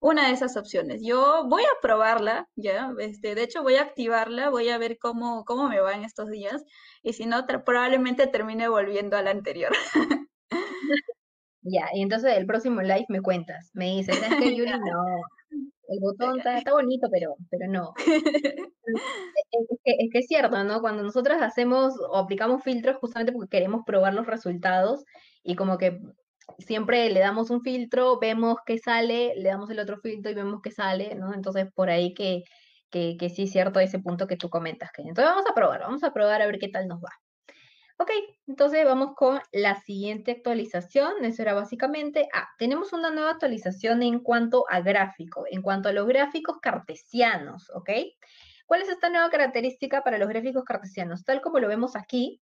una de esas opciones. Yo voy a probarla, ya, este, de hecho voy a activarla, voy a ver cómo, cómo me va en estos días, y si no, probablemente termine volviendo a la anterior. Ya, y entonces el próximo live me cuentas, me dices, ¿sabes qué, Yuri? No... el botón está, está bonito, pero, pero no. Es que, es que es cierto, ¿no? Cuando nosotras hacemos o aplicamos filtros justamente porque queremos probar los resultados y como que siempre le damos un filtro, vemos qué sale, le damos el otro filtro y vemos qué sale, ¿no? Entonces, por ahí que, que, que sí es cierto ese punto que tú comentas, Kenia. Entonces, vamos a probar, vamos a probar a ver qué tal nos va. Ok, entonces vamos con la siguiente actualización. Eso era básicamente, ah, tenemos una nueva actualización en cuanto a gráfico, en cuanto a los gráficos cartesianos, ¿ok? ¿Cuál es esta nueva característica para los gráficos cartesianos? Tal como lo vemos aquí,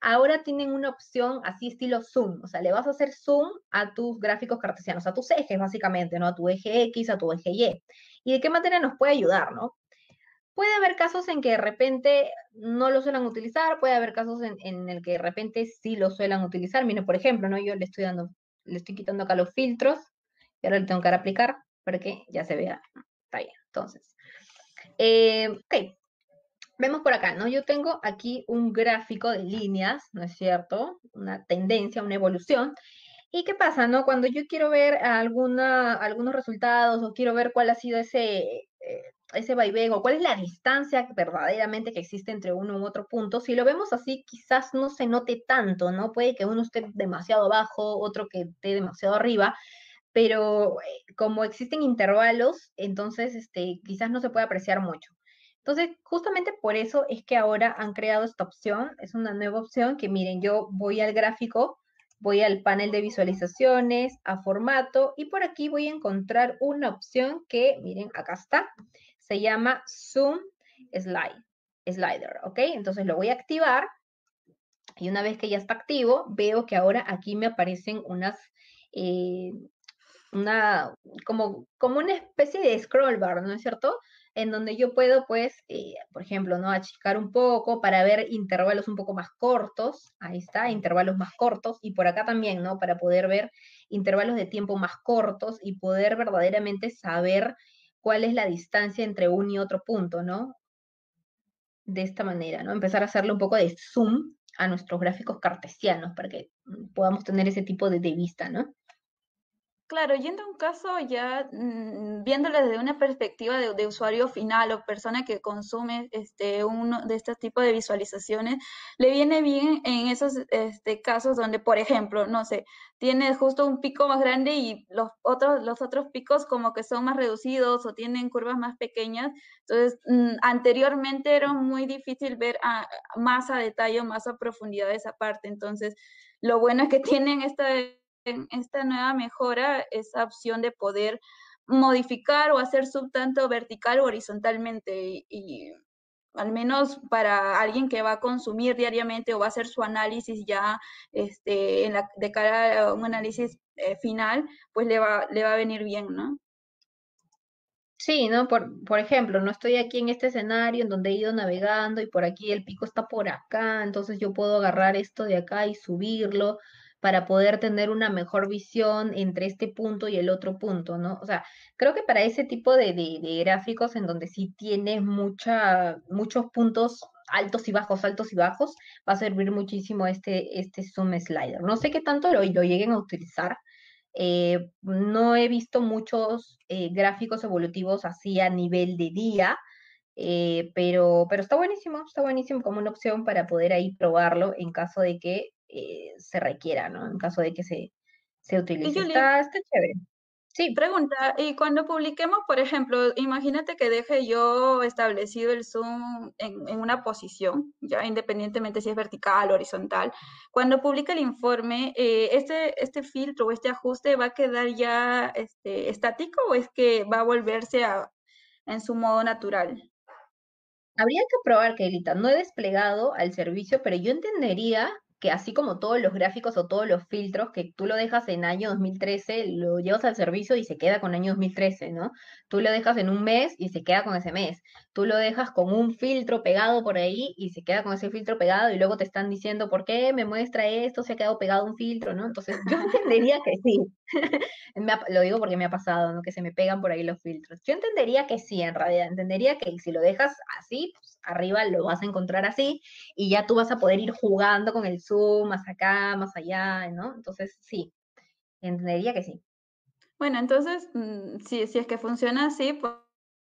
ahora tienen una opción así estilo zoom, o sea, le vas a hacer zoom a tus gráficos cartesianos, a tus ejes básicamente, ¿no? A tu eje X, a tu eje Y. ¿Y de qué manera nos puede ayudar, no? Puede haber casos en que de repente no lo suelen utilizar, puede haber casos en, en el que de repente sí lo suelen utilizar. Miren, por ejemplo, ¿no? Yo le estoy dando, le estoy quitando acá los filtros y ahora le tengo que aplicar para que ya se vea. Está bien, entonces. Eh, ok, vemos por acá, ¿no? Yo tengo aquí un gráfico de líneas, ¿no es cierto? Una tendencia, una evolución. ¿Y qué pasa, no? Cuando yo quiero ver alguna, algunos resultados o quiero ver cuál ha sido ese... Eh, ese vaivén, o cuál es la distancia verdaderamente que existe entre uno u otro punto, si lo vemos así, quizás no se note tanto, ¿no? Puede que uno esté demasiado abajo, otro que esté demasiado arriba, pero eh, como existen intervalos, entonces este, quizás no se puede apreciar mucho. Entonces, justamente por eso es que ahora han creado esta opción, es una nueva opción que, miren, yo voy al gráfico, voy al panel de visualizaciones, a formato, y por aquí voy a encontrar una opción que, miren, acá está, se llama Zoom Slide, Slider, ¿ok? Entonces lo voy a activar y una vez que ya está activo, veo que ahora aquí me aparecen unas, eh, una, como, como una especie de scroll bar, ¿no es cierto? En donde yo puedo, pues, eh, por ejemplo, ¿no? Achicar un poco para ver intervalos un poco más cortos. Ahí está, intervalos más cortos. Y por acá también, ¿no? Para poder ver intervalos de tiempo más cortos y poder verdaderamente saber cuál es la distancia entre un y otro punto, ¿no? De esta manera, ¿no? Empezar a hacerle un poco de zoom a nuestros gráficos cartesianos para que podamos tener ese tipo de, de vista, ¿no? Claro, yendo a un caso ya mmm, viéndolo desde una perspectiva de, de usuario final o persona que consume este, uno de este tipo de visualizaciones, le viene bien en esos este, casos donde, por ejemplo, no sé, tiene justo un pico más grande y los otros, los otros picos como que son más reducidos o tienen curvas más pequeñas. Entonces, mmm, anteriormente era muy difícil ver a, más a detalle, más a profundidad esa parte. Entonces, lo bueno es que tienen esta... En esta nueva mejora, esa opción de poder modificar o hacer sub tanto vertical o horizontalmente y, y al menos para alguien que va a consumir diariamente o va a hacer su análisis ya este, en la, de cara a un análisis eh, final, pues le va, le va a venir bien, ¿no? Sí, ¿no? Por, por ejemplo, no estoy aquí en este escenario en donde he ido navegando y por aquí el pico está por acá, entonces yo puedo agarrar esto de acá y subirlo para poder tener una mejor visión entre este punto y el otro punto, ¿no? O sea, creo que para ese tipo de, de, de gráficos en donde sí tienes mucha, muchos puntos altos y bajos, altos y bajos, va a servir muchísimo este, este Zoom Slider. No sé qué tanto lo, lo lleguen a utilizar. Eh, no he visto muchos eh, gráficos evolutivos así a nivel de día, eh, pero, pero está buenísimo, está buenísimo como una opción para poder ahí probarlo en caso de que Eh, se requiera, ¿no? En caso de que se, se utilice. Julie, está, está chévere. Sí. Pregunta, y cuando publiquemos, por ejemplo, imagínate que deje yo establecido el zoom en, en una posición, ya independientemente si es vertical o horizontal. Cuando publique el informe, eh, este, este filtro o este ajuste va a quedar ya este, estático o es que va a volverse a, en su modo natural. Habría que probar, Keilita. No he desplegado al servicio, pero yo entendería que así como todos los gráficos o todos los filtros que tú lo dejas en año dos mil trece, lo llevas al servicio y se queda con año dos mil trece, ¿no? Tú lo dejas en un mes y se queda con ese mes. Tú lo dejas con un filtro pegado por ahí y se queda con ese filtro pegado y luego te están diciendo, ¿por qué me muestra esto? Se ha quedado pegado un filtro, ¿no? Entonces, yo entendería que sí. Lo digo porque me ha pasado, ¿no? Que se me pegan por ahí los filtros. Yo entendería que sí, en realidad. Entendería que si lo dejas así, pues, arriba lo vas a encontrar así y ya tú vas a poder ir jugando con el zoom, más acá, más allá, ¿no? Entonces, sí, entendería que sí. Bueno, entonces, mm, si, si es que funciona así, pues,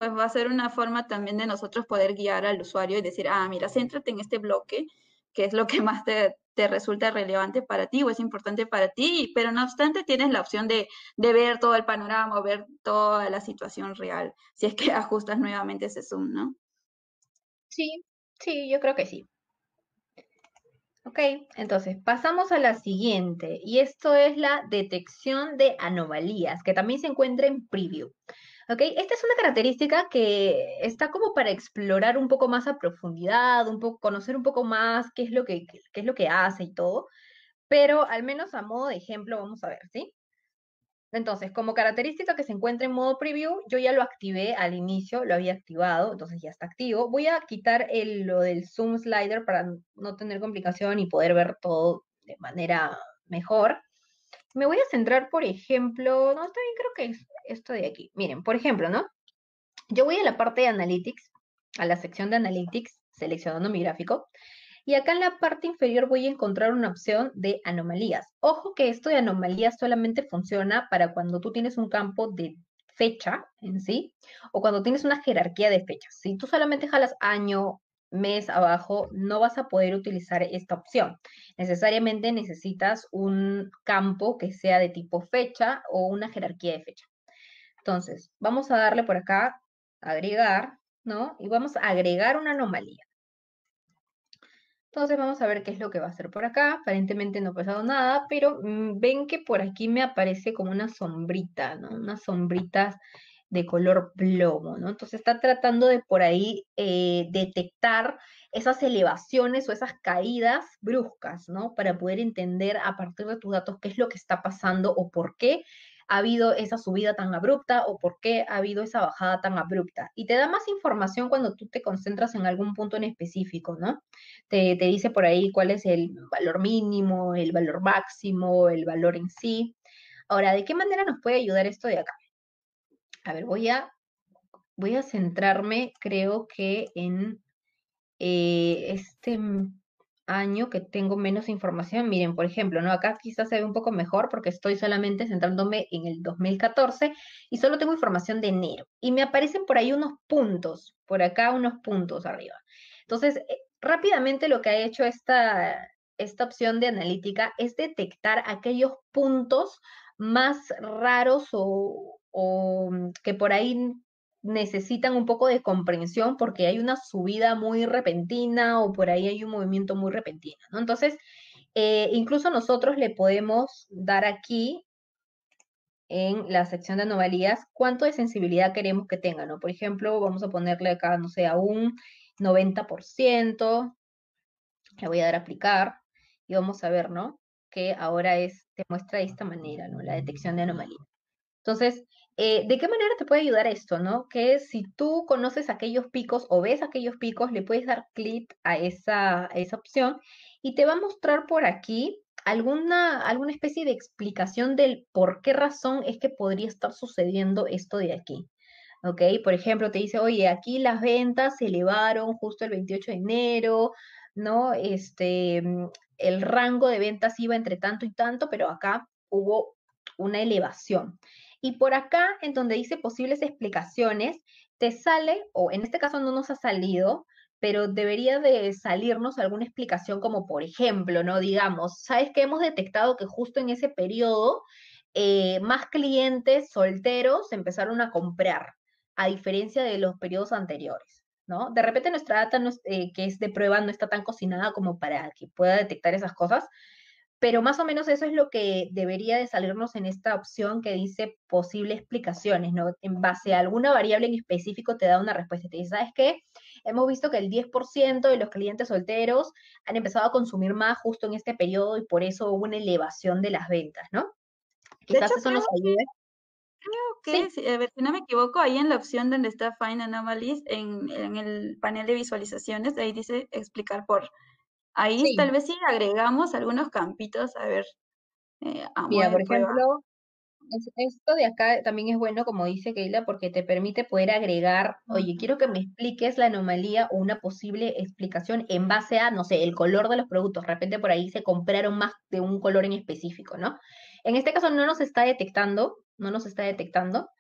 pues va a ser una forma también de nosotros poder guiar al usuario y decir, ah, mira, céntrate en este bloque, que es lo que más te, te resulta relevante para ti o es importante para ti, pero no obstante tienes la opción de, de ver todo el panorama, ver toda la situación real, si es que ajustas nuevamente ese zoom, ¿no? Sí, sí, yo creo que sí. Ok, entonces pasamos a la siguiente, y esto es la detección de anomalías, que también se encuentra en Preview. Ok, esta es una característica que está como para explorar un poco más a profundidad, un poco, conocer un poco más qué es lo que, qué es lo que hace y todo, pero al menos a modo de ejemplo vamos a ver, ¿sí? Entonces, como característica que se encuentra en modo preview, yo ya lo activé al inicio, lo había activado, entonces ya está activo. Voy a quitar el, lo del zoom slider para no tener complicación y poder ver todo de manera mejor. Me voy a centrar, por ejemplo, no, está bien, creo que es esto de aquí. Miren, por ejemplo, ¿no? Yo voy a la parte de Analytics, a la sección de Analytics, seleccionando mi gráfico. Y acá en la parte inferior voy a encontrar una opción de anomalías. Ojo que esto de anomalías solamente funciona para cuando tú tienes un campo de fecha en sí, o cuando tienes una jerarquía de fechas. Si tú solamente jalas año, mes abajo, no vas a poder utilizar esta opción. Necesariamente necesitas un campo que sea de tipo fecha o una jerarquía de fecha. Entonces, vamos a darle por acá, agregar, ¿no? Y vamos a agregar una anomalía. Entonces, vamos a ver qué es lo que va a hacer por acá. Aparentemente no ha pasado nada, pero ven que por aquí me aparece como una sombrita, ¿no? Unas sombritas de color plomo, ¿no? Entonces, está tratando de por ahí eh, detectar esas elevaciones o esas caídas bruscas, ¿no? Para poder entender a partir de tus datos qué es lo que está pasando o por qué ha habido esa subida tan abrupta o por qué ha habido esa bajada tan abrupta. Y te da más información cuando tú te concentras en algún punto en específico, ¿no? Te, te dice por ahí cuál es el valor mínimo, el valor máximo, el valor en sí. Ahora, ¿de qué manera nos puede ayudar esto de acá? A ver, voy a, voy a centrarme, creo que en eh, este año que tengo menos información. Miren, por ejemplo, ¿no? Acá quizás se ve un poco mejor porque estoy solamente centrándome en el dos mil catorce y solo tengo información de enero. Y me aparecen por ahí unos puntos, por acá unos puntos arriba. Entonces, eh, rápidamente lo que ha hecho esta, esta opción de analítica es detectar aquellos puntos más raros o, o que por ahí necesitan un poco de comprensión porque hay una subida muy repentina o por ahí hay un movimiento muy repentino, ¿no? Entonces, eh, incluso nosotros le podemos dar aquí en la sección de anomalías cuánto de sensibilidad queremos que tenga, ¿no? Por ejemplo, vamos a ponerle acá, no sé, a un noventa por ciento. Le voy a dar a aplicar y vamos a ver, ¿no? Que ahora es, te muestra de esta manera, ¿no? La detección de anomalías. Entonces, Eh, ¿de qué manera te puede ayudar esto, no? Que si tú conoces aquellos picos o ves aquellos picos, le puedes dar clic a esa, a esa opción y te va a mostrar por aquí alguna, alguna especie de explicación del por qué razón es que podría estar sucediendo esto de aquí. ¿Ok? Por ejemplo, te dice, oye, aquí las ventas se elevaron justo el veintiocho de enero, ¿no? Este, el rango de ventas iba entre tanto y tanto, pero acá hubo una elevación. Y por acá, en donde dice posibles explicaciones, te sale, o en este caso no nos ha salido, pero debería de salirnos alguna explicación como, por ejemplo, ¿no? Digamos, ¿sabes qué? Hemos detectado que justo en ese periodo eh, más clientes solteros empezaron a comprar, a diferencia de los periodos anteriores, ¿no? De repente nuestra data, no es, eh, que es de prueba, no está tan cocinada como para que pueda detectar esas cosas, pero más o menos eso es lo que debería de salirnos en esta opción que dice posibles explicaciones, ¿no? En base a alguna variable en específico te da una respuesta. Te dice, ¿sabes qué? Hemos visto que el diez por ciento de los clientes solteros han empezado a consumir más justo en este periodo y por eso hubo una elevación de las ventas, ¿no? Quizás eso nos ayude. Creo que, sí. A ver, si no me equivoco, ahí en la opción donde está Find Anomalies, en, en el panel de visualizaciones, ahí dice explicar por... Ahí sí. Tal vez sí agregamos algunos campitos, a ver. Eh, a Mira, por prueba. Ejemplo, esto de acá también es bueno, como dice Keila, porque te permite poder agregar, oye, quiero que me expliques la anomalía o una posible explicación en base a, no sé, el color de los productos. De repente por ahí se compraron más de un color en específico, ¿no? En este caso no nos está detectando no los está detectando.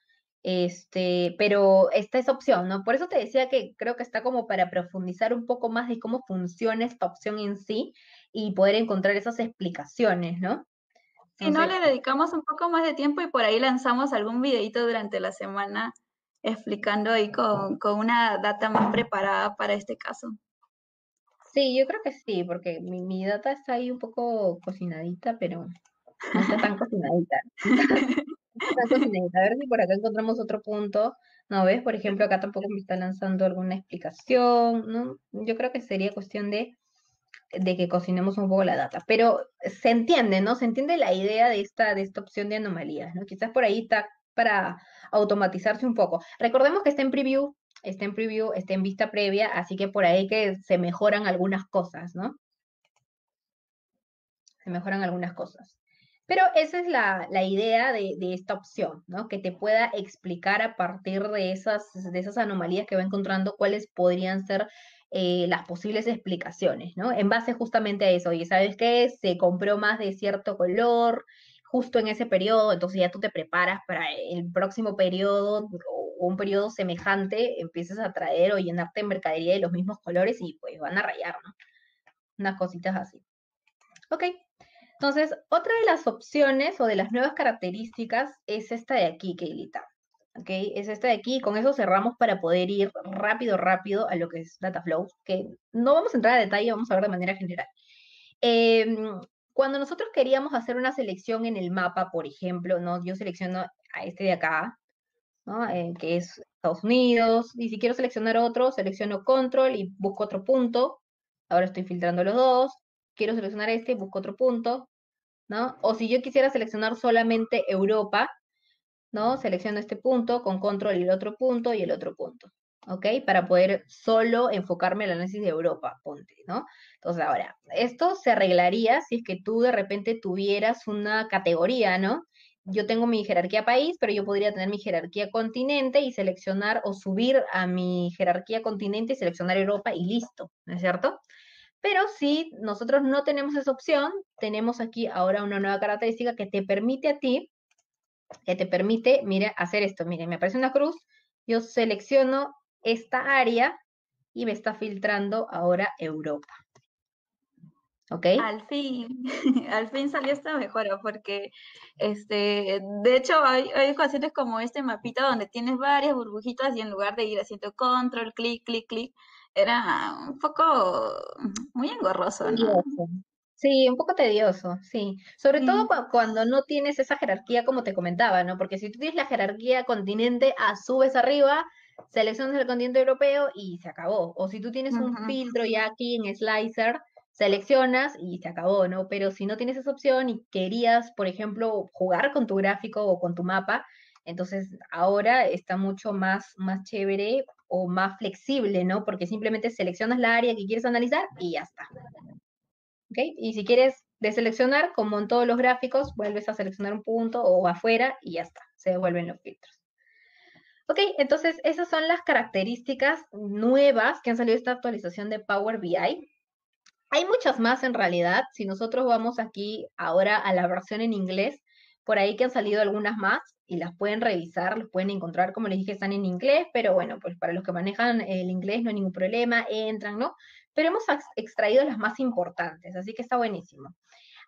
Este, pero esta es opción, ¿no? Por eso te decía que creo que está como para profundizar un poco más de cómo funciona esta opción en sí y poder encontrar esas explicaciones, ¿no? Si no, le dedicamos un poco más de tiempo y por ahí lanzamos algún videito durante la semana explicando ahí con, con una data más preparada para este caso. Sí, yo creo que sí, porque mi, mi data está ahí un poco cocinadita, pero no está tan cocinadita. A ver si por acá encontramos otro punto. No, ¿ves? Por ejemplo, acá tampoco me está lanzando alguna explicación, ¿no? Yo creo que sería cuestión de, de que cocinemos un poco la data. Pero se entiende, ¿no? Se entiende la idea de esta, de esta opción de anomalías, ¿no? Quizás por ahí está para automatizarse un poco. Recordemos que está en preview, está en preview, está en vista previa, así que por ahí que se mejoran algunas cosas, ¿no? Se mejoran algunas cosas. Pero esa es la, la idea de, de esta opción, ¿no? Que te pueda explicar a partir de esas, de esas anomalías que va encontrando cuáles podrían ser eh, las posibles explicaciones, ¿no? En base justamente a eso. Y ¿sabes qué? Se compró más de cierto color justo en ese periodo, entonces ya tú te preparas para el próximo periodo o un periodo semejante, empiezas a traer o llenarte de mercadería de los mismos colores y pues van a rayar, ¿no? Unas cositas así. Ok. Entonces, otra de las opciones o de las nuevas características es esta de aquí, Keilita. ¿Ok? Es esta de aquí. Con eso cerramos para poder ir rápido, rápido a lo que es Dataflow, que no vamos a entrar a detalle, vamos a ver de manera general. Eh, cuando nosotros queríamos hacer una selección en el mapa, por ejemplo, ¿no? Yo selecciono a este de acá, ¿no? Eh, que es Estados Unidos, y si quiero seleccionar otro, selecciono Control y busco otro punto. Ahora estoy filtrando los dos. Quiero seleccionar este, busco otro punto, ¿no? O si yo quisiera seleccionar solamente Europa, ¿no? Selecciono este punto, con control y el otro punto y el otro punto, ¿ok? Para poder solo enfocarme en el análisis de Europa, ponte, ¿no? Entonces, ahora, esto se arreglaría si es que tú de repente tuvieras una categoría, ¿no? Yo tengo mi jerarquía país, pero yo podría tener mi jerarquía continente y seleccionar o subir a mi jerarquía continente y seleccionar Europa y listo, ¿no es cierto? Pero si nosotros no tenemos esa opción, tenemos aquí ahora una nueva característica que te permite a ti, que te permite, mire, hacer esto. Mire, me aparece una cruz, yo selecciono esta área y me está filtrando ahora Europa. ¿Ok? Al fin, al fin salió esta mejora, porque este, de hecho hay, hay ocasiones como este mapita donde tienes varias burbujitas y en lugar de ir haciendo control, clic, clic, clic, era un poco muy engorroso, ¿no? Sí, un poco tedioso, sí. Sobre sí. todo cuando no tienes esa jerarquía como te comentaba, ¿no? Porque si tú tienes la jerarquía continente, a subes arriba, seleccionas el continente europeo y se acabó. O si tú tienes uh-huh. un filtro ya aquí en Slicer, seleccionas y se acabó, ¿no? Pero si no tienes esa opción y querías, por ejemplo, jugar con tu gráfico o con tu mapa, entonces ahora está mucho más, más chévere o más flexible, ¿no? Porque simplemente seleccionas la área que quieres analizar y ya está. ¿Ok? Y si quieres deseleccionar, como en todos los gráficos, vuelves a seleccionar un punto o afuera y ya está. Se devuelven los filtros. Ok, entonces esas son las características nuevas que han salido de esta actualización de Power B I. Hay muchas más en realidad. Si nosotros vamos aquí ahora a la versión en inglés, por ahí que han salido algunas más y las pueden revisar, los pueden encontrar, como les dije, están en inglés, pero bueno, pues para los que manejan el inglés no hay ningún problema, entran, ¿no? Pero hemos extraído las más importantes, así que está buenísimo.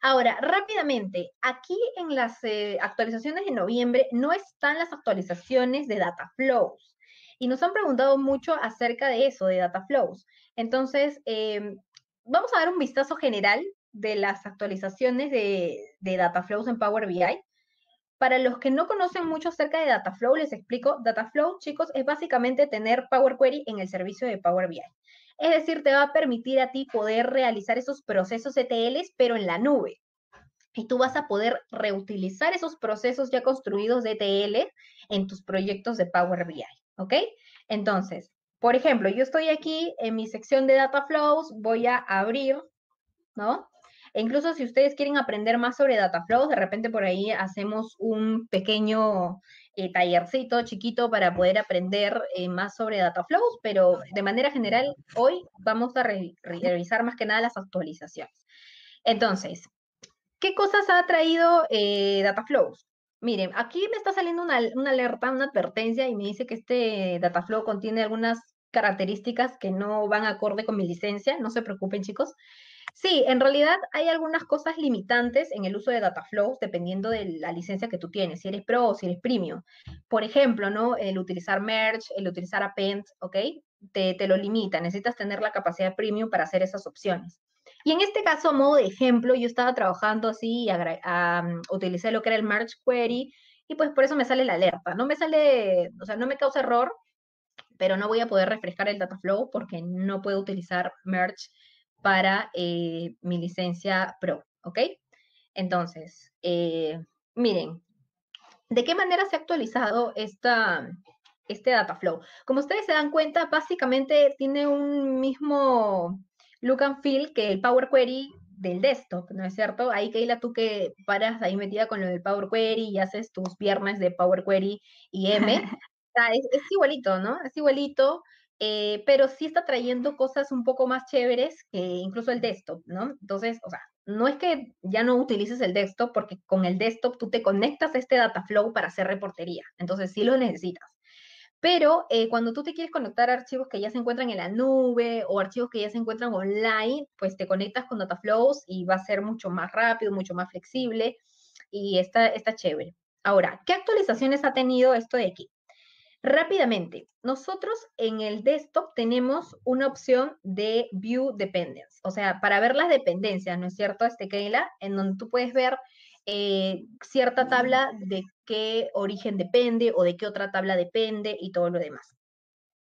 Ahora, rápidamente, aquí en las eh, actualizaciones de noviembre no están las actualizaciones de Data Flows, y nos han preguntado mucho acerca de eso, de Data Flows. Entonces, eh, vamos a dar un vistazo general de las actualizaciones de, de Data Flows en Power B I. Para los que no conocen mucho acerca de Dataflow, les explico. Dataflow, chicos, es básicamente tener Power Query en el servicio de Power B I. Es decir, te va a permitir a ti poder realizar esos procesos E T Ls, pero en la nube. Y tú vas a poder reutilizar esos procesos ya construidos de E T L en tus proyectos de Power B I, ¿ok? Entonces, por ejemplo, yo estoy aquí en mi sección de Dataflows, voy a abrir, ¿no? E incluso si ustedes quieren aprender más sobre Data Flows, de repente por ahí hacemos un pequeño eh, tallercito chiquito para poder aprender eh, más sobre Data Flows, pero de manera general hoy vamos a re revisar más que nada las actualizaciones. Entonces, ¿qué cosas ha traído eh, Data Flows? Miren, aquí me está saliendo una, una alerta, una advertencia, y me dice que este Dataflow contiene algunas características que no van acorde con mi licencia. No se preocupen, chicos. Sí, en realidad hay algunas cosas limitantes en el uso de Dataflow dependiendo de la licencia que tú tienes, si eres Pro o si eres Premium. Por ejemplo, ¿no? El utilizar Merge, el utilizar Append, ¿ok? Te, te lo limita. Necesitas tener la capacidad Premium para hacer esas opciones. Y en este caso, a modo de ejemplo, yo estaba trabajando así, um, utilicé lo que era el Merge Query, y pues por eso me sale la alerta. No me sale, o sea, no me causa error, pero no voy a poder refrescar el Dataflow porque no puedo utilizar Merge para eh, mi licencia Pro, ¿ok? Entonces, eh, miren, ¿de qué manera se ha actualizado esta, este Dataflow? Como ustedes se dan cuenta, básicamente tiene un mismo look and feel que el Power Query del desktop, ¿no es cierto? Ahí, Keila, tú que paras ahí metida con lo del Power Query y haces tus viernes de Power Query y M, es, es igualito, ¿no? Es igualito, eh, pero sí está trayendo cosas un poco más chéveres que incluso el desktop, ¿no? Entonces, o sea, no es que ya no utilices el desktop, porque con el desktop tú te conectas a este Dataflow para hacer reportería, entonces sí lo necesitas. Pero eh, cuando tú te quieres conectar a archivos que ya se encuentran en la nube o archivos que ya se encuentran online, pues te conectas con Dataflows y va a ser mucho más rápido, mucho más flexible, y está, está chévere. Ahora, ¿qué actualizaciones ha tenido esto de aquí? Rápidamente, nosotros en el desktop tenemos una opción de View Dependence, o sea, para ver las dependencias, ¿no es cierto, este Keila? En donde tú puedes ver Eh, cierta tabla de qué origen depende o de qué otra tabla depende y todo lo demás.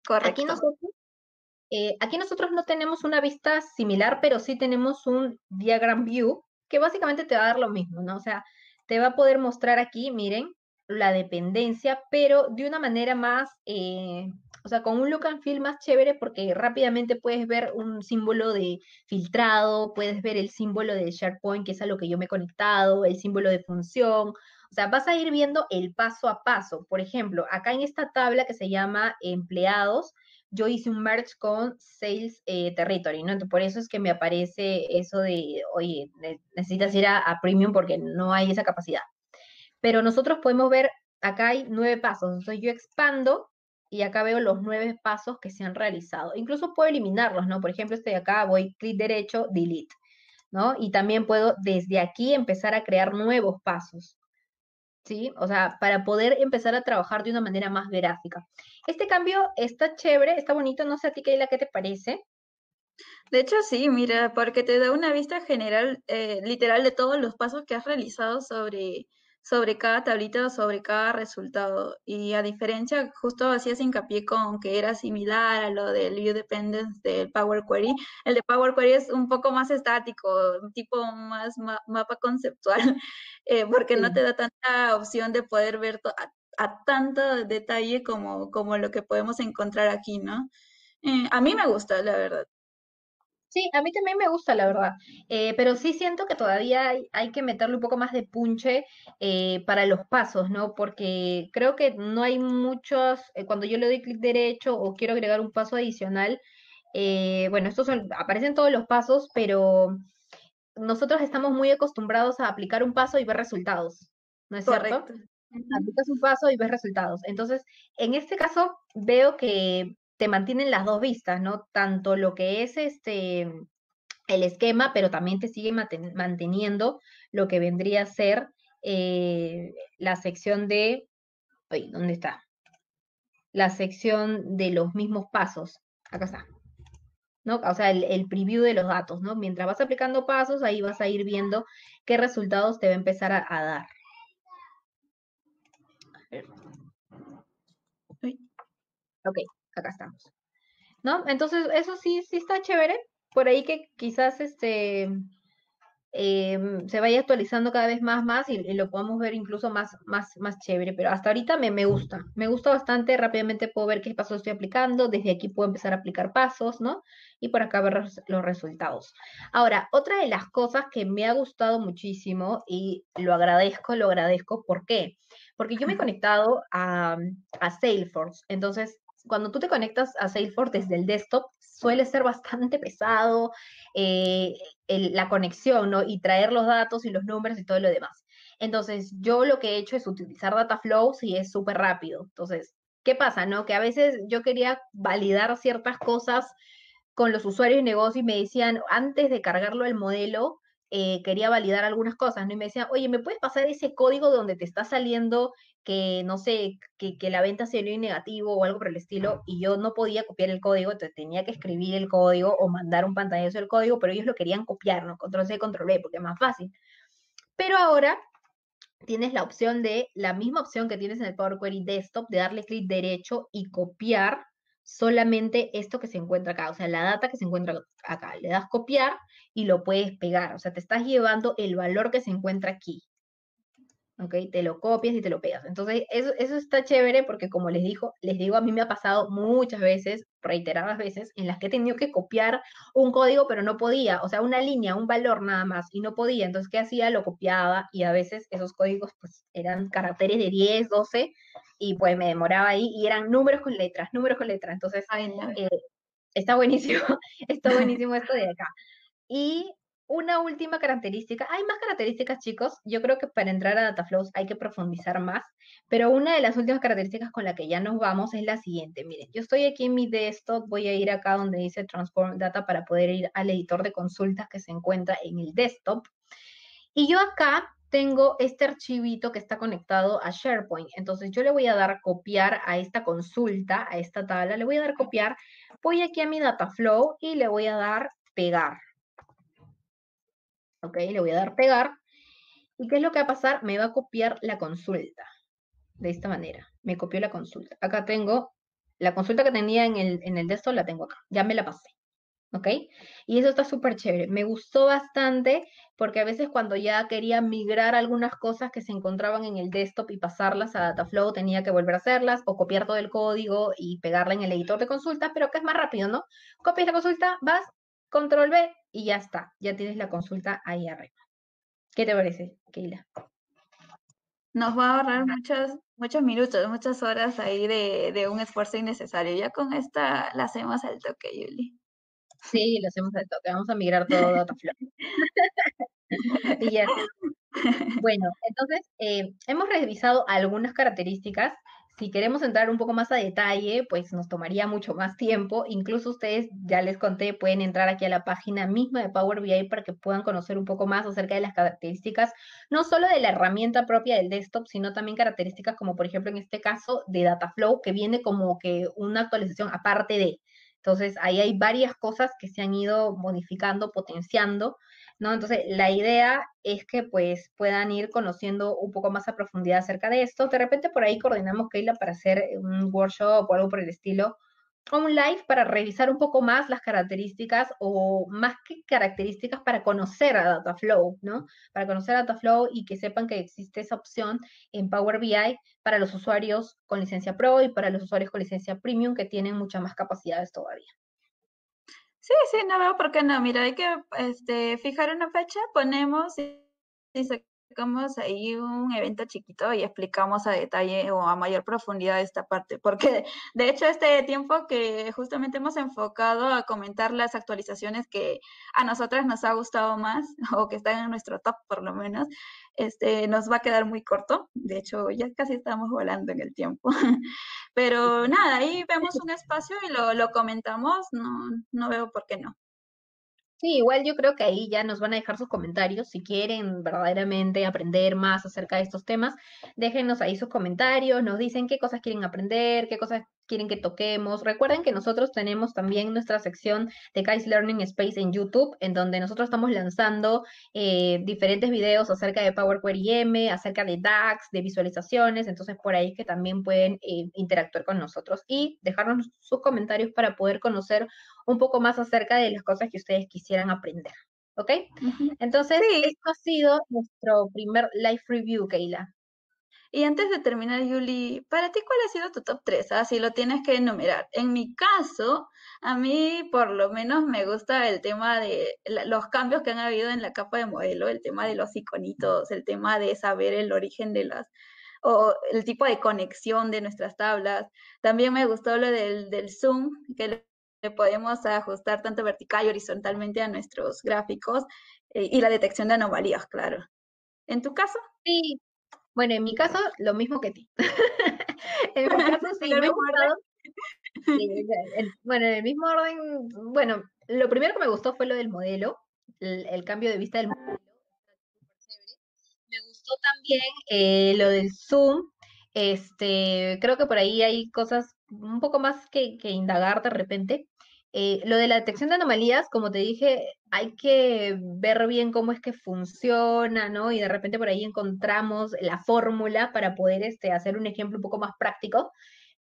Correcto. Aquí nosotros, eh, aquí nosotros no tenemos una vista similar, pero sí tenemos un diagram view que básicamente te va a dar lo mismo, ¿no? O sea, te va a poder mostrar aquí, miren, la dependencia, pero de una manera más, eh, o sea, con un look and feel más chévere, porque rápidamente puedes ver un símbolo de filtrado, puedes ver el símbolo de SharePoint, que es a lo que yo me he conectado, el símbolo de función. O sea, vas a ir viendo el paso a paso. Por ejemplo, acá en esta tabla que se llama empleados, yo hice un merge con Sales eh, Territory, ¿no? Entonces, por eso es que me aparece eso de, oye, necesitas ir a, a Premium porque no hay esa capacidad. Pero nosotros podemos ver, acá hay nueve pasos. Entonces, yo expando y acá veo los nueve pasos que se han realizado. Incluso puedo eliminarlos, ¿no? Por ejemplo, este de acá, voy clic derecho, delete, ¿no? Y también puedo desde aquí empezar a crear nuevos pasos, ¿sí? O sea, para poder empezar a trabajar de una manera más gráfica. Este cambio está chévere, está bonito. No sé a ti, Keila, ¿qué te parece? De hecho, sí, mira, porque te da una vista general, eh, literal, de todos los pasos que has realizado sobre... sobre cada tablita, sobre cada resultado. Y a diferencia, justo hacías hincapié con que era similar a lo del View Dependence del Power Query. El de Power Query es un poco más estático, tipo más ma mapa conceptual, eh, porque sí, no te da tanta opción de poder ver a, a tanto detalle como, como lo que podemos encontrar aquí, ¿no? Eh, a mí me gusta, la verdad. Sí, a mí también me gusta, la verdad, eh, pero sí siento que todavía hay, hay que meterle un poco más de punche eh, para los pasos, ¿no? Porque creo que no hay muchos, eh, cuando yo le doy clic derecho o quiero agregar un paso adicional, eh, bueno, estos son, aparecen todos los pasos, pero nosotros estamos muy acostumbrados a aplicar un paso y ver resultados, ¿no es cierto? Correcto. Aplicas un paso y ves resultados. Entonces, en este caso veo que te mantienen las dos vistas, ¿no? Tanto lo que es este, el esquema, pero también te sigue manteniendo lo que vendría a ser eh, la sección de... Ay, ¿dónde está? La sección de los mismos pasos. Acá está, ¿no? O sea, el, el preview de los datos, ¿no? Mientras vas aplicando pasos, ahí vas a ir viendo qué resultados te va a empezar a, a dar. A ver. Ok. Acá estamos, ¿no? Entonces, eso sí, sí está chévere. Por ahí que quizás este eh, se vaya actualizando cada vez más, más, y, y lo podamos ver incluso más, más, más chévere. Pero hasta ahorita me, me gusta. Me gusta bastante. Rápidamente puedo ver qué paso estoy aplicando. Desde aquí puedo empezar a aplicar pasos, ¿no? Y por acá ver los resultados. Ahora, otra de las cosas que me ha gustado muchísimo, y lo agradezco, lo agradezco. ¿Por qué? Porque yo me he conectado a, a Salesforce. Entonces, cuando tú te conectas a Salesforce desde el desktop, suele ser bastante pesado eh, el, la conexión, ¿no? Y traer los datos y los números y todo lo demás. Entonces, yo lo que he hecho es utilizar data flows y es súper rápido. Entonces, ¿qué pasa, no? Que a veces yo quería validar ciertas cosas con los usuarios de negocio y me decían, antes de cargarlo al modelo, eh, quería validar algunas cosas, ¿no? Y me decían, oye, ¿me puedes pasar ese código donde te está saliendo que, no sé, que, que la venta salió en negativo o algo por el estilo? Y yo no podía copiar el código, entonces tenía que escribir el código o mandar un pantallazo del código, pero ellos lo querían copiar, ¿no? Control-C, Control-V, porque es más fácil. Pero ahora tienes la opción de, la misma opción que tienes en el Power Query Desktop, de darle clic derecho y copiar solamente esto que se encuentra acá, o sea, la data que se encuentra acá. Le das copiar y lo puedes pegar, o sea, te estás llevando el valor que se encuentra aquí. ¿Ok? Te lo copias y te lo pegas. Entonces, eso, eso está chévere porque, como les digo, les digo, a mí me ha pasado muchas veces, reiteradas veces, en las que he tenido que copiar un código, pero no podía, o sea, una línea, un valor nada más, y no podía. Entonces, ¿qué hacía? Lo copiaba, y a veces esos códigos, pues, eran caracteres de diez, doce, y pues me demoraba ahí, y eran números con letras, números con letras. Entonces, ay, no. eh, está buenísimo, está buenísimo esto de acá. Y una última característica, hay más características, chicos, yo creo que para entrar a Dataflows hay que profundizar más, pero una de las últimas características con la que ya nos vamos es la siguiente. Miren, yo estoy aquí en mi desktop, voy a ir acá donde dice Transform Data para poder ir al editor de consultas que se encuentra en el desktop, y yo acá tengo este archivito que está conectado a SharePoint, entonces yo le voy a dar copiar a esta consulta, a esta tabla, le voy a dar copiar, voy aquí a mi Dataflow y le voy a dar pegar. Ok, le voy a dar pegar. ¿Y qué es lo que va a pasar? Me va a copiar la consulta. De esta manera. Me copió la consulta. Acá tengo la consulta que tenía en el, en el desktop, la tengo acá. Ya me la pasé. ¿Ok? Y eso está súper chévere. Me gustó bastante porque a veces cuando ya quería migrar algunas cosas que se encontraban en el desktop y pasarlas a Dataflow, tenía que volver a hacerlas o copiar todo el código y pegarla en el editor de consultas, pero que es más rápido, ¿no? Copias la consulta, vas, Control B y ya está. Ya tienes la consulta ahí arriba. ¿Qué te parece, Keila? Nos va a ahorrar muchos, muchos minutos, muchas horas ahí de, de un esfuerzo innecesario. Ya con esta la hacemos al toque, Julie. Sí, la hacemos al toque. Vamos a migrar todo a Dataflow. Y ya está. Bueno, entonces, eh, hemos revisado algunas características. Si queremos entrar un poco más a detalle, pues nos tomaría mucho más tiempo. Incluso ustedes, ya les conté, pueden entrar aquí a la página misma de Power B I para que puedan conocer un poco más acerca de las características, no solo de la herramienta propia del desktop, sino también características como, por ejemplo, en este caso, de Dataflow, que viene como que una actualización aparte de. Entonces, ahí hay varias cosas que se han ido modificando, potenciando, ¿no? Entonces, la idea es que, pues, puedan ir conociendo un poco más a profundidad acerca de esto. De repente, por ahí coordinamos, Keila, para hacer un workshop o algo por el estilo, o un live para revisar un poco más las características, o más que características, para conocer a Dataflow, ¿no? Para conocer a Dataflow y que sepan que existe esa opción en Power B I para los usuarios con licencia Pro y para los usuarios con licencia Premium, que tienen muchas más capacidades todavía. Sí, sí, no veo por qué no. Mira, hay que este, fijar una fecha, ponemos y, y sacamos ahí un evento chiquito y explicamos a detalle o a mayor profundidad esta parte. Porque, de hecho, este tiempo que justamente hemos enfocado a comentar las actualizaciones que a nosotras nos ha gustado más, o que están en nuestro top por lo menos, este, nos va a quedar muy corto. De hecho, ya casi estamos volando en el tiempo. Pero nada, ahí vemos un espacio y lo, lo comentamos, no, no veo por qué no. Sí, igual yo creo que ahí ya nos van a dejar sus comentarios. Si quieren verdaderamente aprender más acerca de estos temas, déjenos ahí sus comentarios, nos dicen qué cosas quieren aprender, qué cosas quieren que toquemos. Recuerden que nosotros tenemos también nuestra sección de Kaits Learning Space en YouTube, en donde nosotros estamos lanzando eh, diferentes videos acerca de Power Query M, acerca de DAX, de visualizaciones. Entonces, por ahí es que también pueden eh, interactuar con nosotros y dejarnos sus comentarios para poder conocer un poco más acerca de las cosas que ustedes quisieran aprender. ¿Ok? Uh-huh. Entonces, sí. Esto ha sido nuestro primer live review, Keila. Y antes de terminar, Julie, ¿para ti cuál ha sido tu top tres? Ah, si lo tienes que enumerar. En mi caso, a mí por lo menos me gusta el tema de la, los cambios que han habido en la capa de modelo, el tema de los iconitos, el tema de saber el origen de las, o el tipo de conexión de nuestras tablas. También me gustó lo del, del zoom, que le podemos ajustar tanto vertical y horizontalmente a nuestros gráficos, eh, y la detección de anomalías, claro. ¿En tu caso? Sí. Bueno, en mi caso, lo mismo que ti. En mi caso, sí, me ha gustado. Sí, bueno, en el mismo orden, bueno, lo primero que me gustó fue lo del modelo, el, el cambio de vista del modelo. Me gustó también eh, lo del Zoom. Este, creo que por ahí hay cosas un poco más que, que indagar de repente. Eh, lo de la detección de anomalías, como te dije, hay que ver bien cómo es que funciona, ¿no? Y de repente por ahí encontramos la fórmula para poder este, hacer un ejemplo un poco más práctico.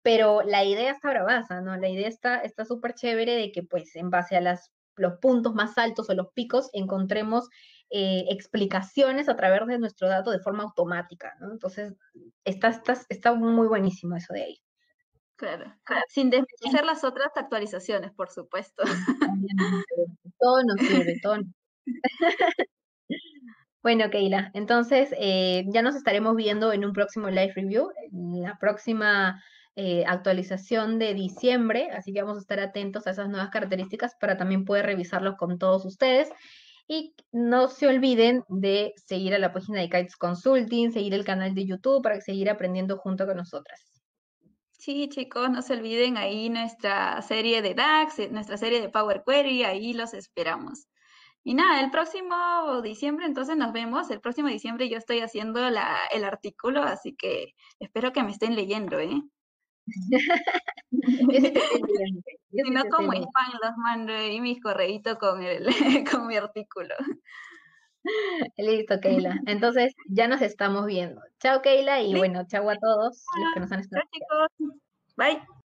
Pero la idea está bravaza, ¿no? La idea está está súper chévere de que, pues, en base a las, los puntos más altos o los picos, encontremos eh, explicaciones a través de nuestro dato de forma automática, ¿no? Entonces, está, está, está muy buenísimo eso de ahí. Claro, claro. Sin desmerecer las otras actualizaciones, por supuesto. Todo nos sirve, todo nos sirve. Bueno, Keila, entonces, eh, ya nos estaremos viendo en un próximo live review, en la próxima... Eh, actualización de diciembre, así que vamos a estar atentos a esas nuevas características para también poder revisarlos con todos ustedes. Y no se olviden de seguir a la página de Kaits Consulting, seguir el canal de YouTube para seguir aprendiendo junto con nosotras. Sí, chicos, no se olviden ahí nuestra serie de DAX, nuestra serie de Power Query, ahí los esperamos. Y nada, el próximo diciembre, entonces nos vemos. El próximo diciembre yo estoy haciendo la, el artículo, así que espero que me estén leyendo, ¿eh? Si no, como spam los mando y mis correitos con, el, con mi artículo. Listo, Keila. Entonces ya nos estamos viendo. Chao, Keila, y ¿sí? Bueno, chao a todos, bueno, los que nos han escuchado. Chao, chicos. Bye.